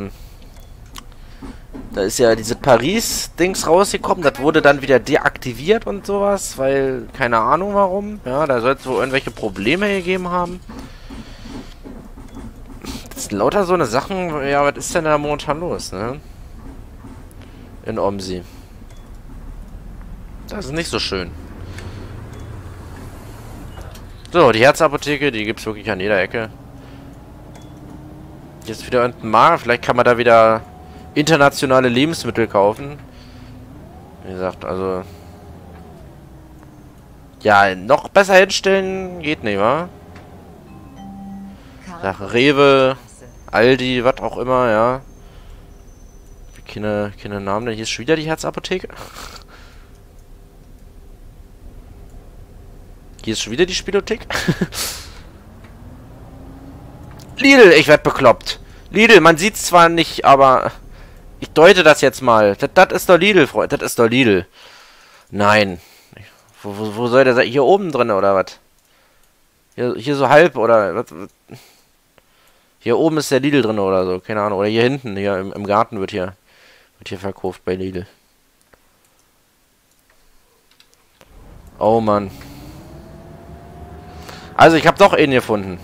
ist ja diese Paris-Dings rausgekommen, das wurde dann wieder deaktiviert und sowas, weil, keine Ahnung warum, ja, da soll es wohl irgendwelche Probleme gegeben haben. Lauter so eine Sachen, ja, was ist denn da momentan los, ne? In OMSI. Das ist nicht so schön. So, die Herz-Apotheke, die gibt's wirklich an jeder Ecke. Jetzt wieder unten mal, vielleicht kann man da wieder internationale Lebensmittel kaufen. Wie gesagt, also... Ja, noch besser hinstellen geht nicht, wa? Nach Rewe... Aldi, was auch immer, ja. Keine Namen, denn hier ist schon wieder die Herz-Apotheke. Hier ist schon wieder die Spielothek. Lidl, ich werd bekloppt. Lidl, man sieht's zwar nicht, aber... Ich deute das jetzt mal. Das ist doch Lidl, Freund. Das ist doch Lidl. Nein. Wo soll der sein? Hier oben drin, oder was? Hier so halb, oder... Hier oben ist der Lidl drin oder so, keine Ahnung. Oder hier hinten, hier im Garten wird hier verkauft bei Lidl. Oh Mann. Also ich habe doch einen gefunden.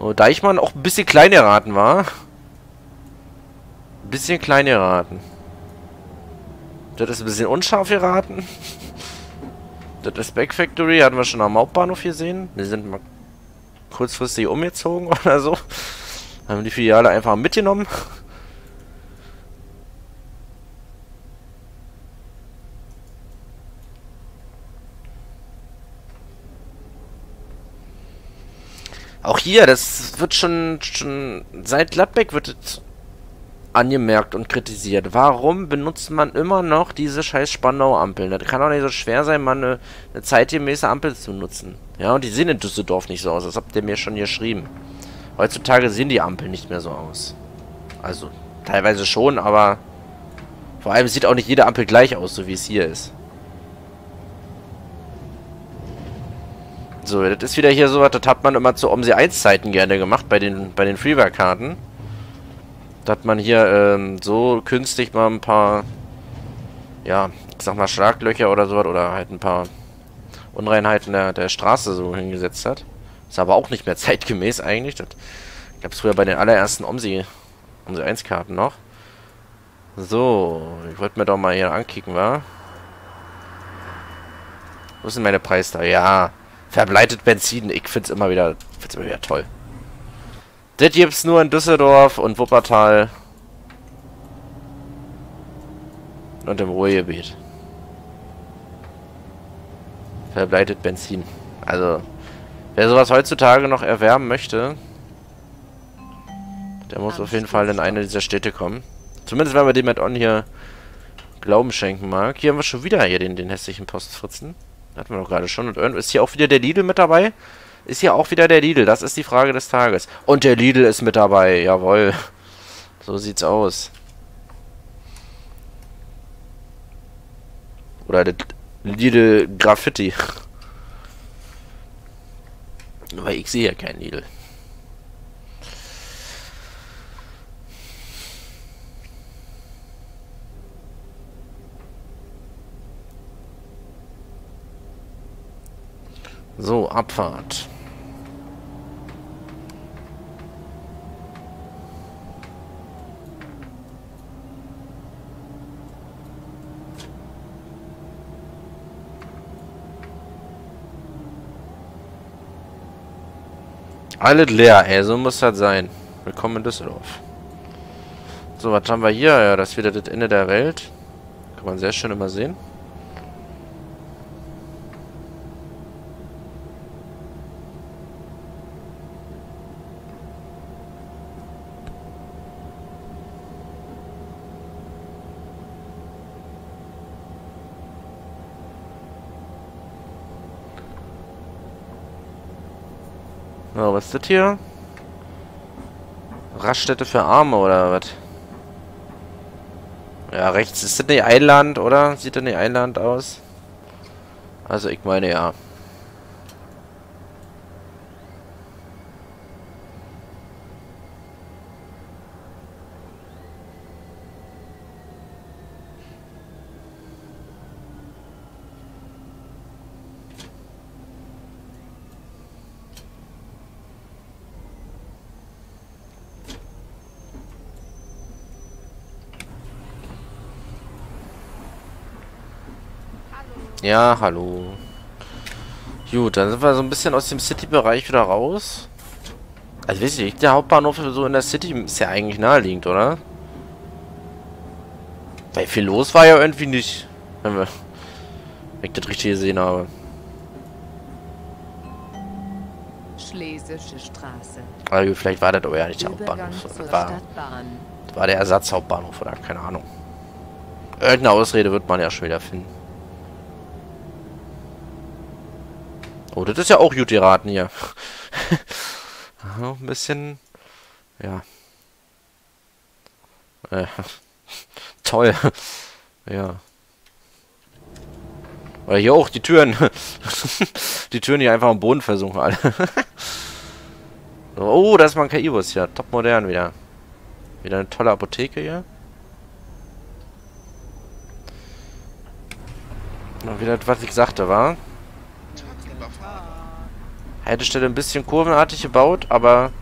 Oh, Deichmann auch ein bisschen klein geraten war. Ein bisschen klein geraten. Das ist ein bisschen unscharf geraten. Das ist Back Factory, hatten wir schon am Hauptbahnhof gesehen. Wir sind mal kurzfristig umgezogen oder so. Haben die Filiale einfach mitgenommen. Auch hier, das wird schon seit Gladbeck wird es angemerkt und kritisiert. Warum benutzt man immer noch diese scheiß Spandau-Ampeln? Das kann doch nicht so schwer sein, mal eine zeitgemäße Ampel zu nutzen. Ja, und die sehen in Düsseldorf nicht so aus. Das habt ihr mir schon geschrieben. Heutzutage sehen die Ampeln nicht mehr so aus. Also, teilweise schon, aber vor allem sieht auch nicht jede Ampel gleich aus, so wie es hier ist. So, das ist wieder hier sowas, das hat man immer zu OMSI 1 Zeiten gerne gemacht, bei den Freeware-Karten. Da hat man hier so künstlich mal ein paar, ja, ich sag mal Schlaglöcher oder sowas oder halt ein paar Unreinheiten der Straße so hingesetzt hat. Ist aber auch nicht mehr zeitgemäß eigentlich. Das gab es früher bei den allerersten OMSI 1 Karten noch. So, ich wollte mir doch mal hier ankicken, wa? Wo sind meine Preise da? Ja, verbleitet Benzin. Ich find's immer wieder toll. Das gibt's nur in Düsseldorf und Wuppertal und im Ruhrgebiet. Verbleitet Benzin. Also, wer sowas heutzutage noch erwerben möchte, der muss auf jeden Fall in eine dieser Städte kommen. Zumindest wenn man dem Add-on hier Glauben schenken mag. Hier haben wir schon wieder hier den hässlichen Postfritzen. Hatten wir doch gerade schon. Und ist hier auch wieder der Lidl mit dabei? Ist hier auch wieder der Lidl, das ist die Frage des Tages. Und der Lidl ist mit dabei, jawohl. So sieht's aus. Oder das Lidl Graffiti. Aber ich sehe ja kein Lidl. So, Abfahrt. Alles leer, ey, so muss das sein. Willkommen in Düsseldorf. So, was haben wir hier? Ja, das ist wieder das Ende der Welt. Kann man sehr schön immer sehen. So, was ist das hier? Raststätte für Arme, oder was? Ja, rechts. Ist das nicht Eiland, oder? Sieht das nicht Eiland aus? Also, ich meine ja. Ja, hallo. Gut, dann sind wir so ein bisschen aus dem City-Bereich wieder raus. Also, weiß ich nicht, der Hauptbahnhof so in der City ist ja eigentlich naheliegend, oder? Weil viel los war ja irgendwie nicht, wenn ich das richtig gesehen habe. Schlesische Straße. Also, vielleicht war das aber ja nicht der Hauptbahnhof. Das war der Ersatzhauptbahnhof, oder? Keine Ahnung. Irgendeine Ausrede wird man ja schon wieder finden. Oh, das ist ja auch gut geraten hier. Noch ein bisschen... Ja. Toll. Ja. Oder hier auch die Türen. Die Türen, die einfach am Boden versuchen, alle. Oh, da ist mal ein KI-Bus hier. Top modern wieder. Wieder eine tolle Apotheke hier. Und wieder, was ich sagte, war... Haltestelle ein bisschen kurvenartig gebaut, aber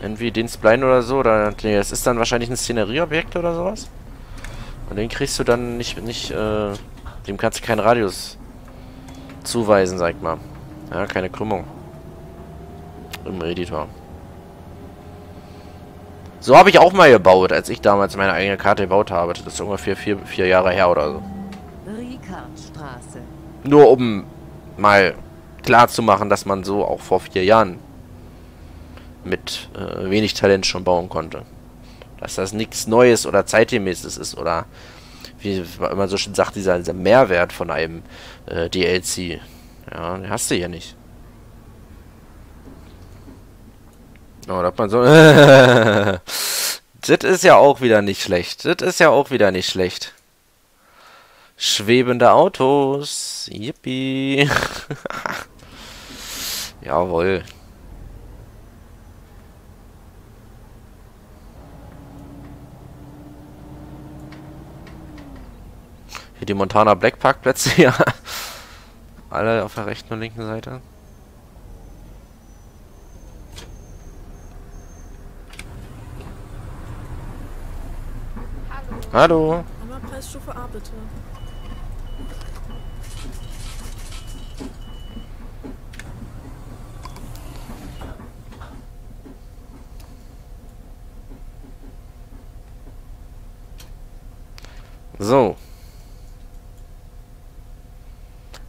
irgendwie den Spline oder so, oder nee, das ist dann wahrscheinlich ein Szenerieobjekt oder sowas. Und den kriegst du dann nicht, dem kannst du keinen Radius zuweisen, sag mal. Ja, keine Krümmung. Im Editor. So habe ich auch mal gebaut, als ich damals meine eigene Karte gebaut habe. Das ist ungefähr vier Jahre her oder so. Riekardstraße. Nur um mal klar zu machen, dass man so auch vor 4 Jahren mit wenig Talent schon bauen konnte. Dass das nichts Neues oder Zeitgemäßes ist oder wie man so schön sagt, dieser Mehrwert von einem DLC. Ja, den hast du ja nicht. Oh, da hat man so... Das ist ja auch wieder nicht schlecht. Das ist ja auch wieder nicht schlecht. Schwebende Autos. Yippie. Jawohl. Hier die Montana Black Parkplätze, ja. Alle auf der rechten und linken Seite. Hallo. Einmal Preisstufe A, bitte. So.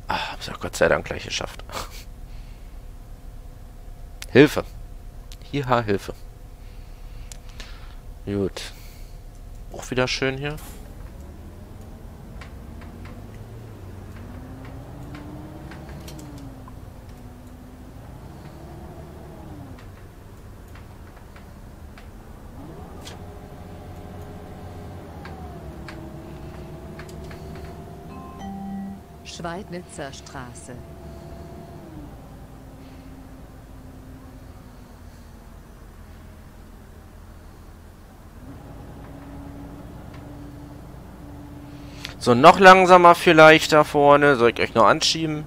Ah, hab's ja Gott sei Dank gleich geschafft. Hilfe. Hiha, Hilfe. Gut. Auch wieder schön hier. Schweidnitzer Straße. So, noch langsamer vielleicht da vorne. Soll ich euch noch anschieben?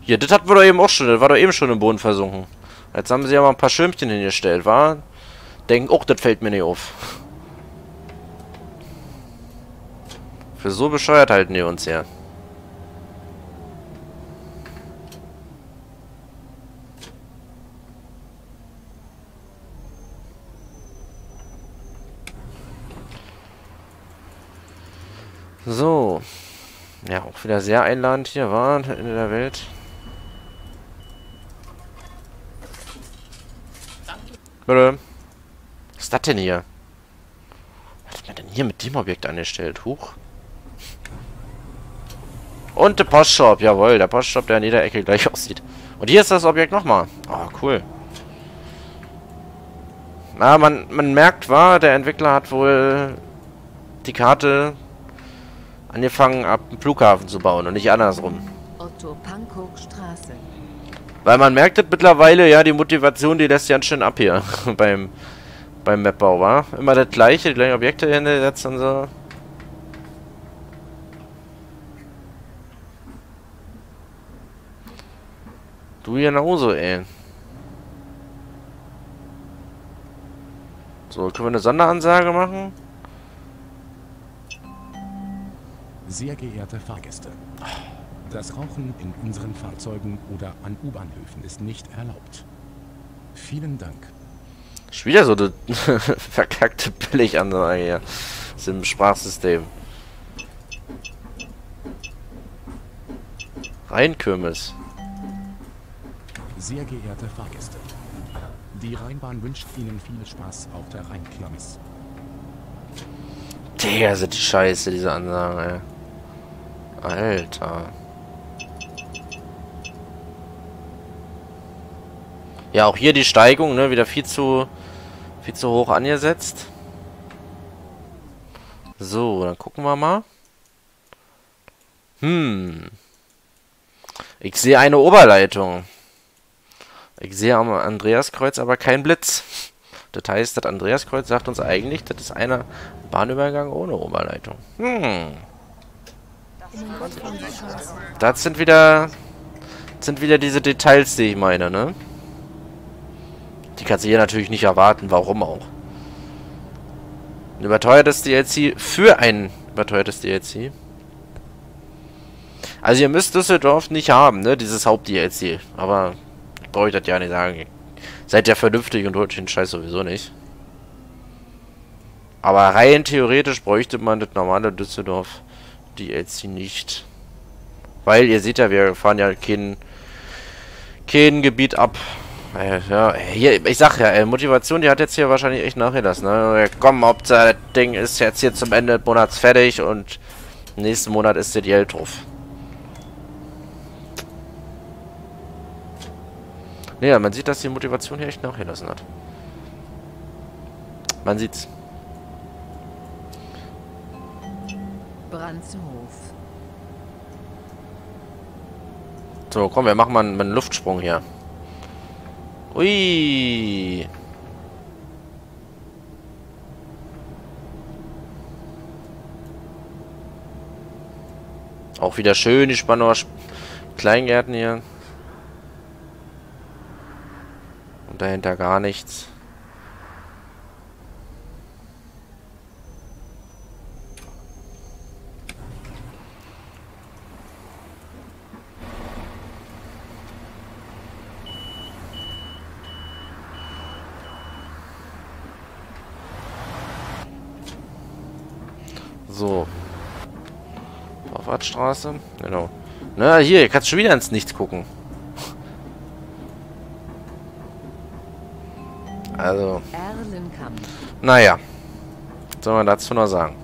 Hier, das hatten wir doch eben auch schon. Das war doch eben schon im Boden versunken. Jetzt haben sie ja mal ein paar Schirmchen hingestellt, wa? Denken, oh, das fällt mir nicht auf. Für so bescheuert halten die uns ja. So. Ja, auch wieder sehr einladend hier, war in der Welt. Bitte. Was ist das denn hier? Was hat man denn hier mit dem Objekt angestellt? Huch. Und der Postshop, jawohl. Der Postshop, der an jeder Ecke gleich aussieht. Und hier ist das Objekt nochmal. Oh, cool. Na, man merkt, war, der Entwickler hat wohl die Karte angefangen, ab dem Flughafen zu bauen und nicht andersrum. Otto-Pankok-Straße. Weil man merkt das mittlerweile, ja, die Motivation, die lässt ganz schön ab hier beim Mapbau, war? Immer das gleiche, die gleichen Objekte hingesetzt und so. Du genauso, ey. So, können wir eine Sonderansage machen? Sehr geehrte Fahrgäste, das Rauchen in unseren Fahrzeugen oder an U-Bahnhöfen ist nicht erlaubt. Vielen Dank. Ist wieder so eine verkackte Billigansage hier. Ist im Sprachsystem. Rheinkürmes. Sehr geehrte Fahrgäste, die Rheinbahn wünscht Ihnen viel Spaß auf der Rheinkürmes. Digga, sind die Scheiße, diese Ansage, ey. Alter. Ja, auch hier die Steigung, ne? Wieder viel zu hoch angesetzt. So, dann gucken wir mal. Ich sehe eine Oberleitung. Ich sehe am Andreaskreuz aber keinen Blitz. Das heißt, das Andreaskreuz sagt uns eigentlich, das ist einer Bahnübergang ohne Oberleitung. Das sind wieder diese Details, die ich meine, ne? Die kannst du hier natürlich nicht erwarten, warum auch. Ein überteuertes DLC für ein überteuertes DLC. Also ihr müsst Düsseldorf nicht haben, ne? Dieses Haupt-DLC. Aber ich brauche das ja nicht sagen. Seid ja vernünftig und holt den Scheiß sowieso nicht. Aber rein theoretisch bräuchte man das normale Düsseldorf DLC nicht. Weil, ihr seht ja, wir fahren ja kein Gebiet ab. Ja, hier, ich sag ja, Motivation, die hat jetzt hier wahrscheinlich echt nachgelassen. Ne? Komm, Hauptsache, das Ding ist jetzt hier zum Ende des Monats fertig und nächsten Monat ist der Geld drauf. Ja, man sieht, dass die Motivation hier echt nachgelassen hat. Man sieht's. Brandshof. So, komm, wir machen mal einen Luftsprung hier. Ui. Auch wieder schön die Spandauer Kleingärten hier. Und dahinter gar nichts. So. Vorfahrtsstraße. Genau. Na, hier, kannst schon wieder ins Nichts gucken. Also. Naja. Was soll man dazu noch sagen?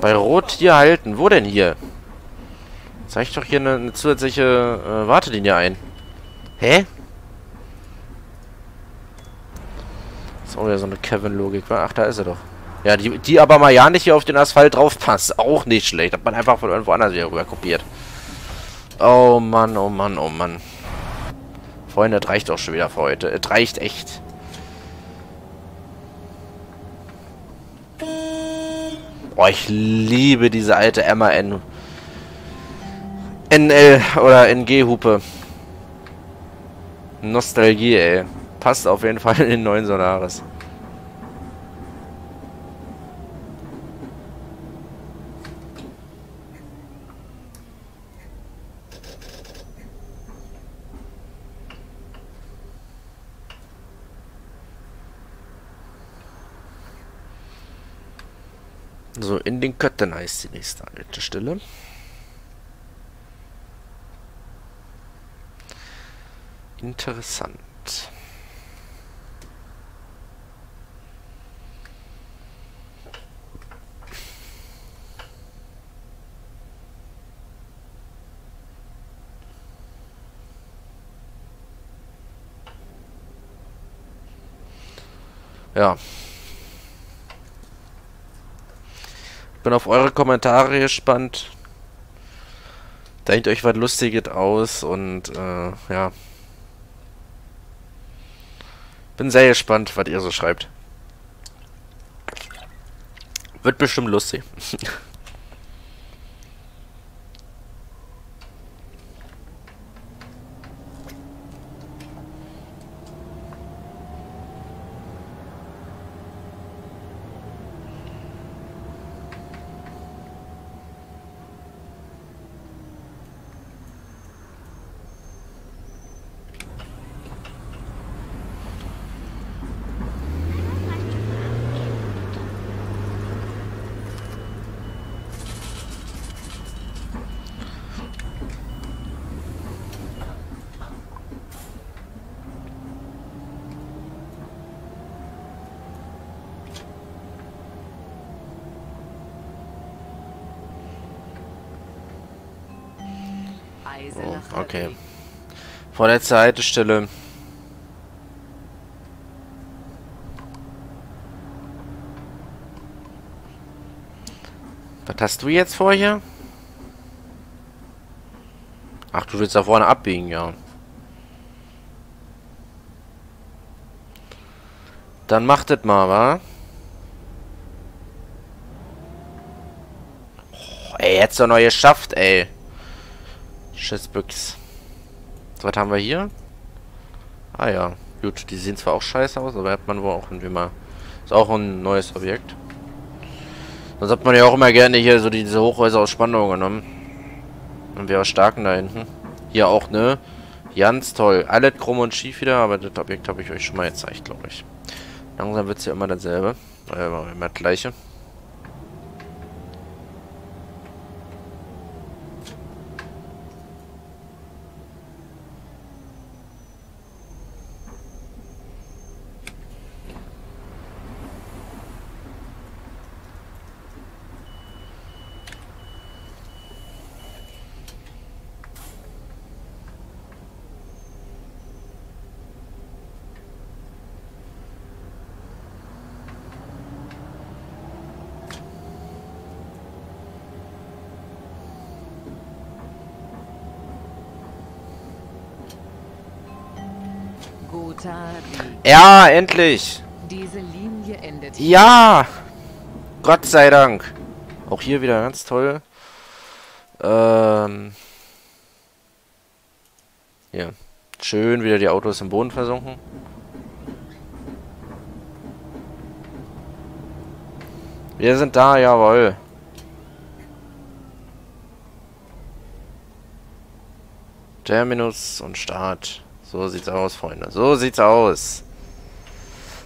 Bei Rot hier halten. Wo denn hier? Zeige ich doch hier eine zusätzliche Wartelinie ein. Hä? Das ist auch wieder so eine Kevin-Logik, wa? Ach, da ist er doch. Ja, die aber mal ja nicht hier auf den Asphalt drauf passt. Auch nicht schlecht. Hat man einfach von irgendwo anders wieder rüber kopiert. Oh Mann, oh Mann, oh Mann. Freunde, das reicht auch schon wieder für heute. Es reicht echt. Oh, ich liebe diese alte MAN. NL oder NG-Hupe. Nostalgie, ey. Passt auf jeden Fall in den neuen Solaris. So, in den Kötten heißt die nächste alte Stelle. Interessant. Ja. Bin auf eure Kommentare gespannt. Denkt euch was Lustiges aus und ja. Bin sehr gespannt, was ihr so schreibt. Wird bestimmt lustig. Oh, okay. Vorletzte Haltestelle. Was hast du jetzt vor hier? Ach, du willst da vorne abbiegen, ja. Dann mach das mal, wa? Oh, ey, jetzt doch noch geschafft, ey. Schissbüchs. So, was haben wir hier? Ah ja, gut, die sehen zwar auch scheiße aus, aber hat man wohl auch irgendwie mal... Ist auch ein neues Objekt. Sonst hat man ja auch immer gerne hier so diese Hochhäuser aus Spandau genommen. Und wir starken da hinten. Hier auch, ne? Ganz toll. Alles krumm und schief wieder, aber das Objekt habe ich euch schon mal gezeigt, glaube ich. Langsam wird es ja immer dasselbe. Immer das gleiche. Ja, endlich! Diese Linie endet hier. Ja! Gott sei Dank! Auch hier wieder ganz toll. Ja. Schön wieder die Autos im Boden versunken. Wir sind da, jawohl. Terminus und Start. So sieht's aus, Freunde. So sieht's aus.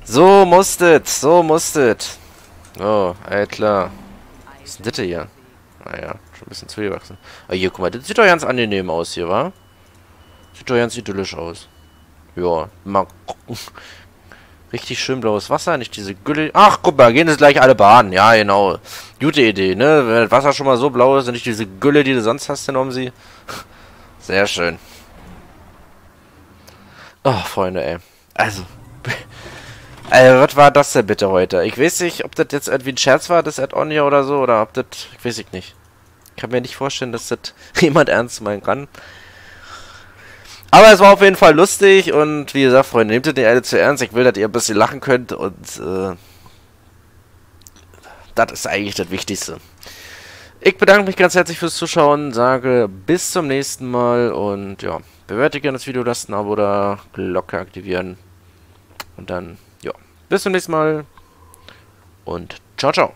So musstet. So musstet. Oh, all klar. Was ist denn das hier? Naja, schon ein bisschen zugewachsen. Ah, hier, guck mal. Das sieht doch ganz angenehm aus hier, wa? Sieht doch ganz idyllisch aus. Ja, mal gucken. Richtig schön blaues Wasser, nicht diese Gülle. Ach, guck mal, gehen jetzt gleich alle baden. Ja, genau. Gute Idee, ne? Wenn das Wasser schon mal so blau ist und nicht diese Gülle, die du sonst hast, dann um sie. Sehr schön. Ach, Freunde, ey. Also, was war das denn bitte heute? Ich weiß nicht, ob das jetzt irgendwie ein Scherz war, das Add-on hier oder so, oder ob das... Ich weiß ich nicht. Ich kann mir nicht vorstellen, dass das jemand ernst meinen kann. Aber es war auf jeden Fall lustig und wie gesagt, Freunde, nehmt das nicht alle zu ernst. Ich will, dass ihr ein bisschen lachen könnt und das ist eigentlich das Wichtigste. Ich bedanke mich ganz herzlich fürs Zuschauen, sage bis zum nächsten Mal und ja, bewertet gerne das Video, lasst ein Abo da, Glocke aktivieren und dann, ja, bis zum nächsten Mal und ciao, ciao.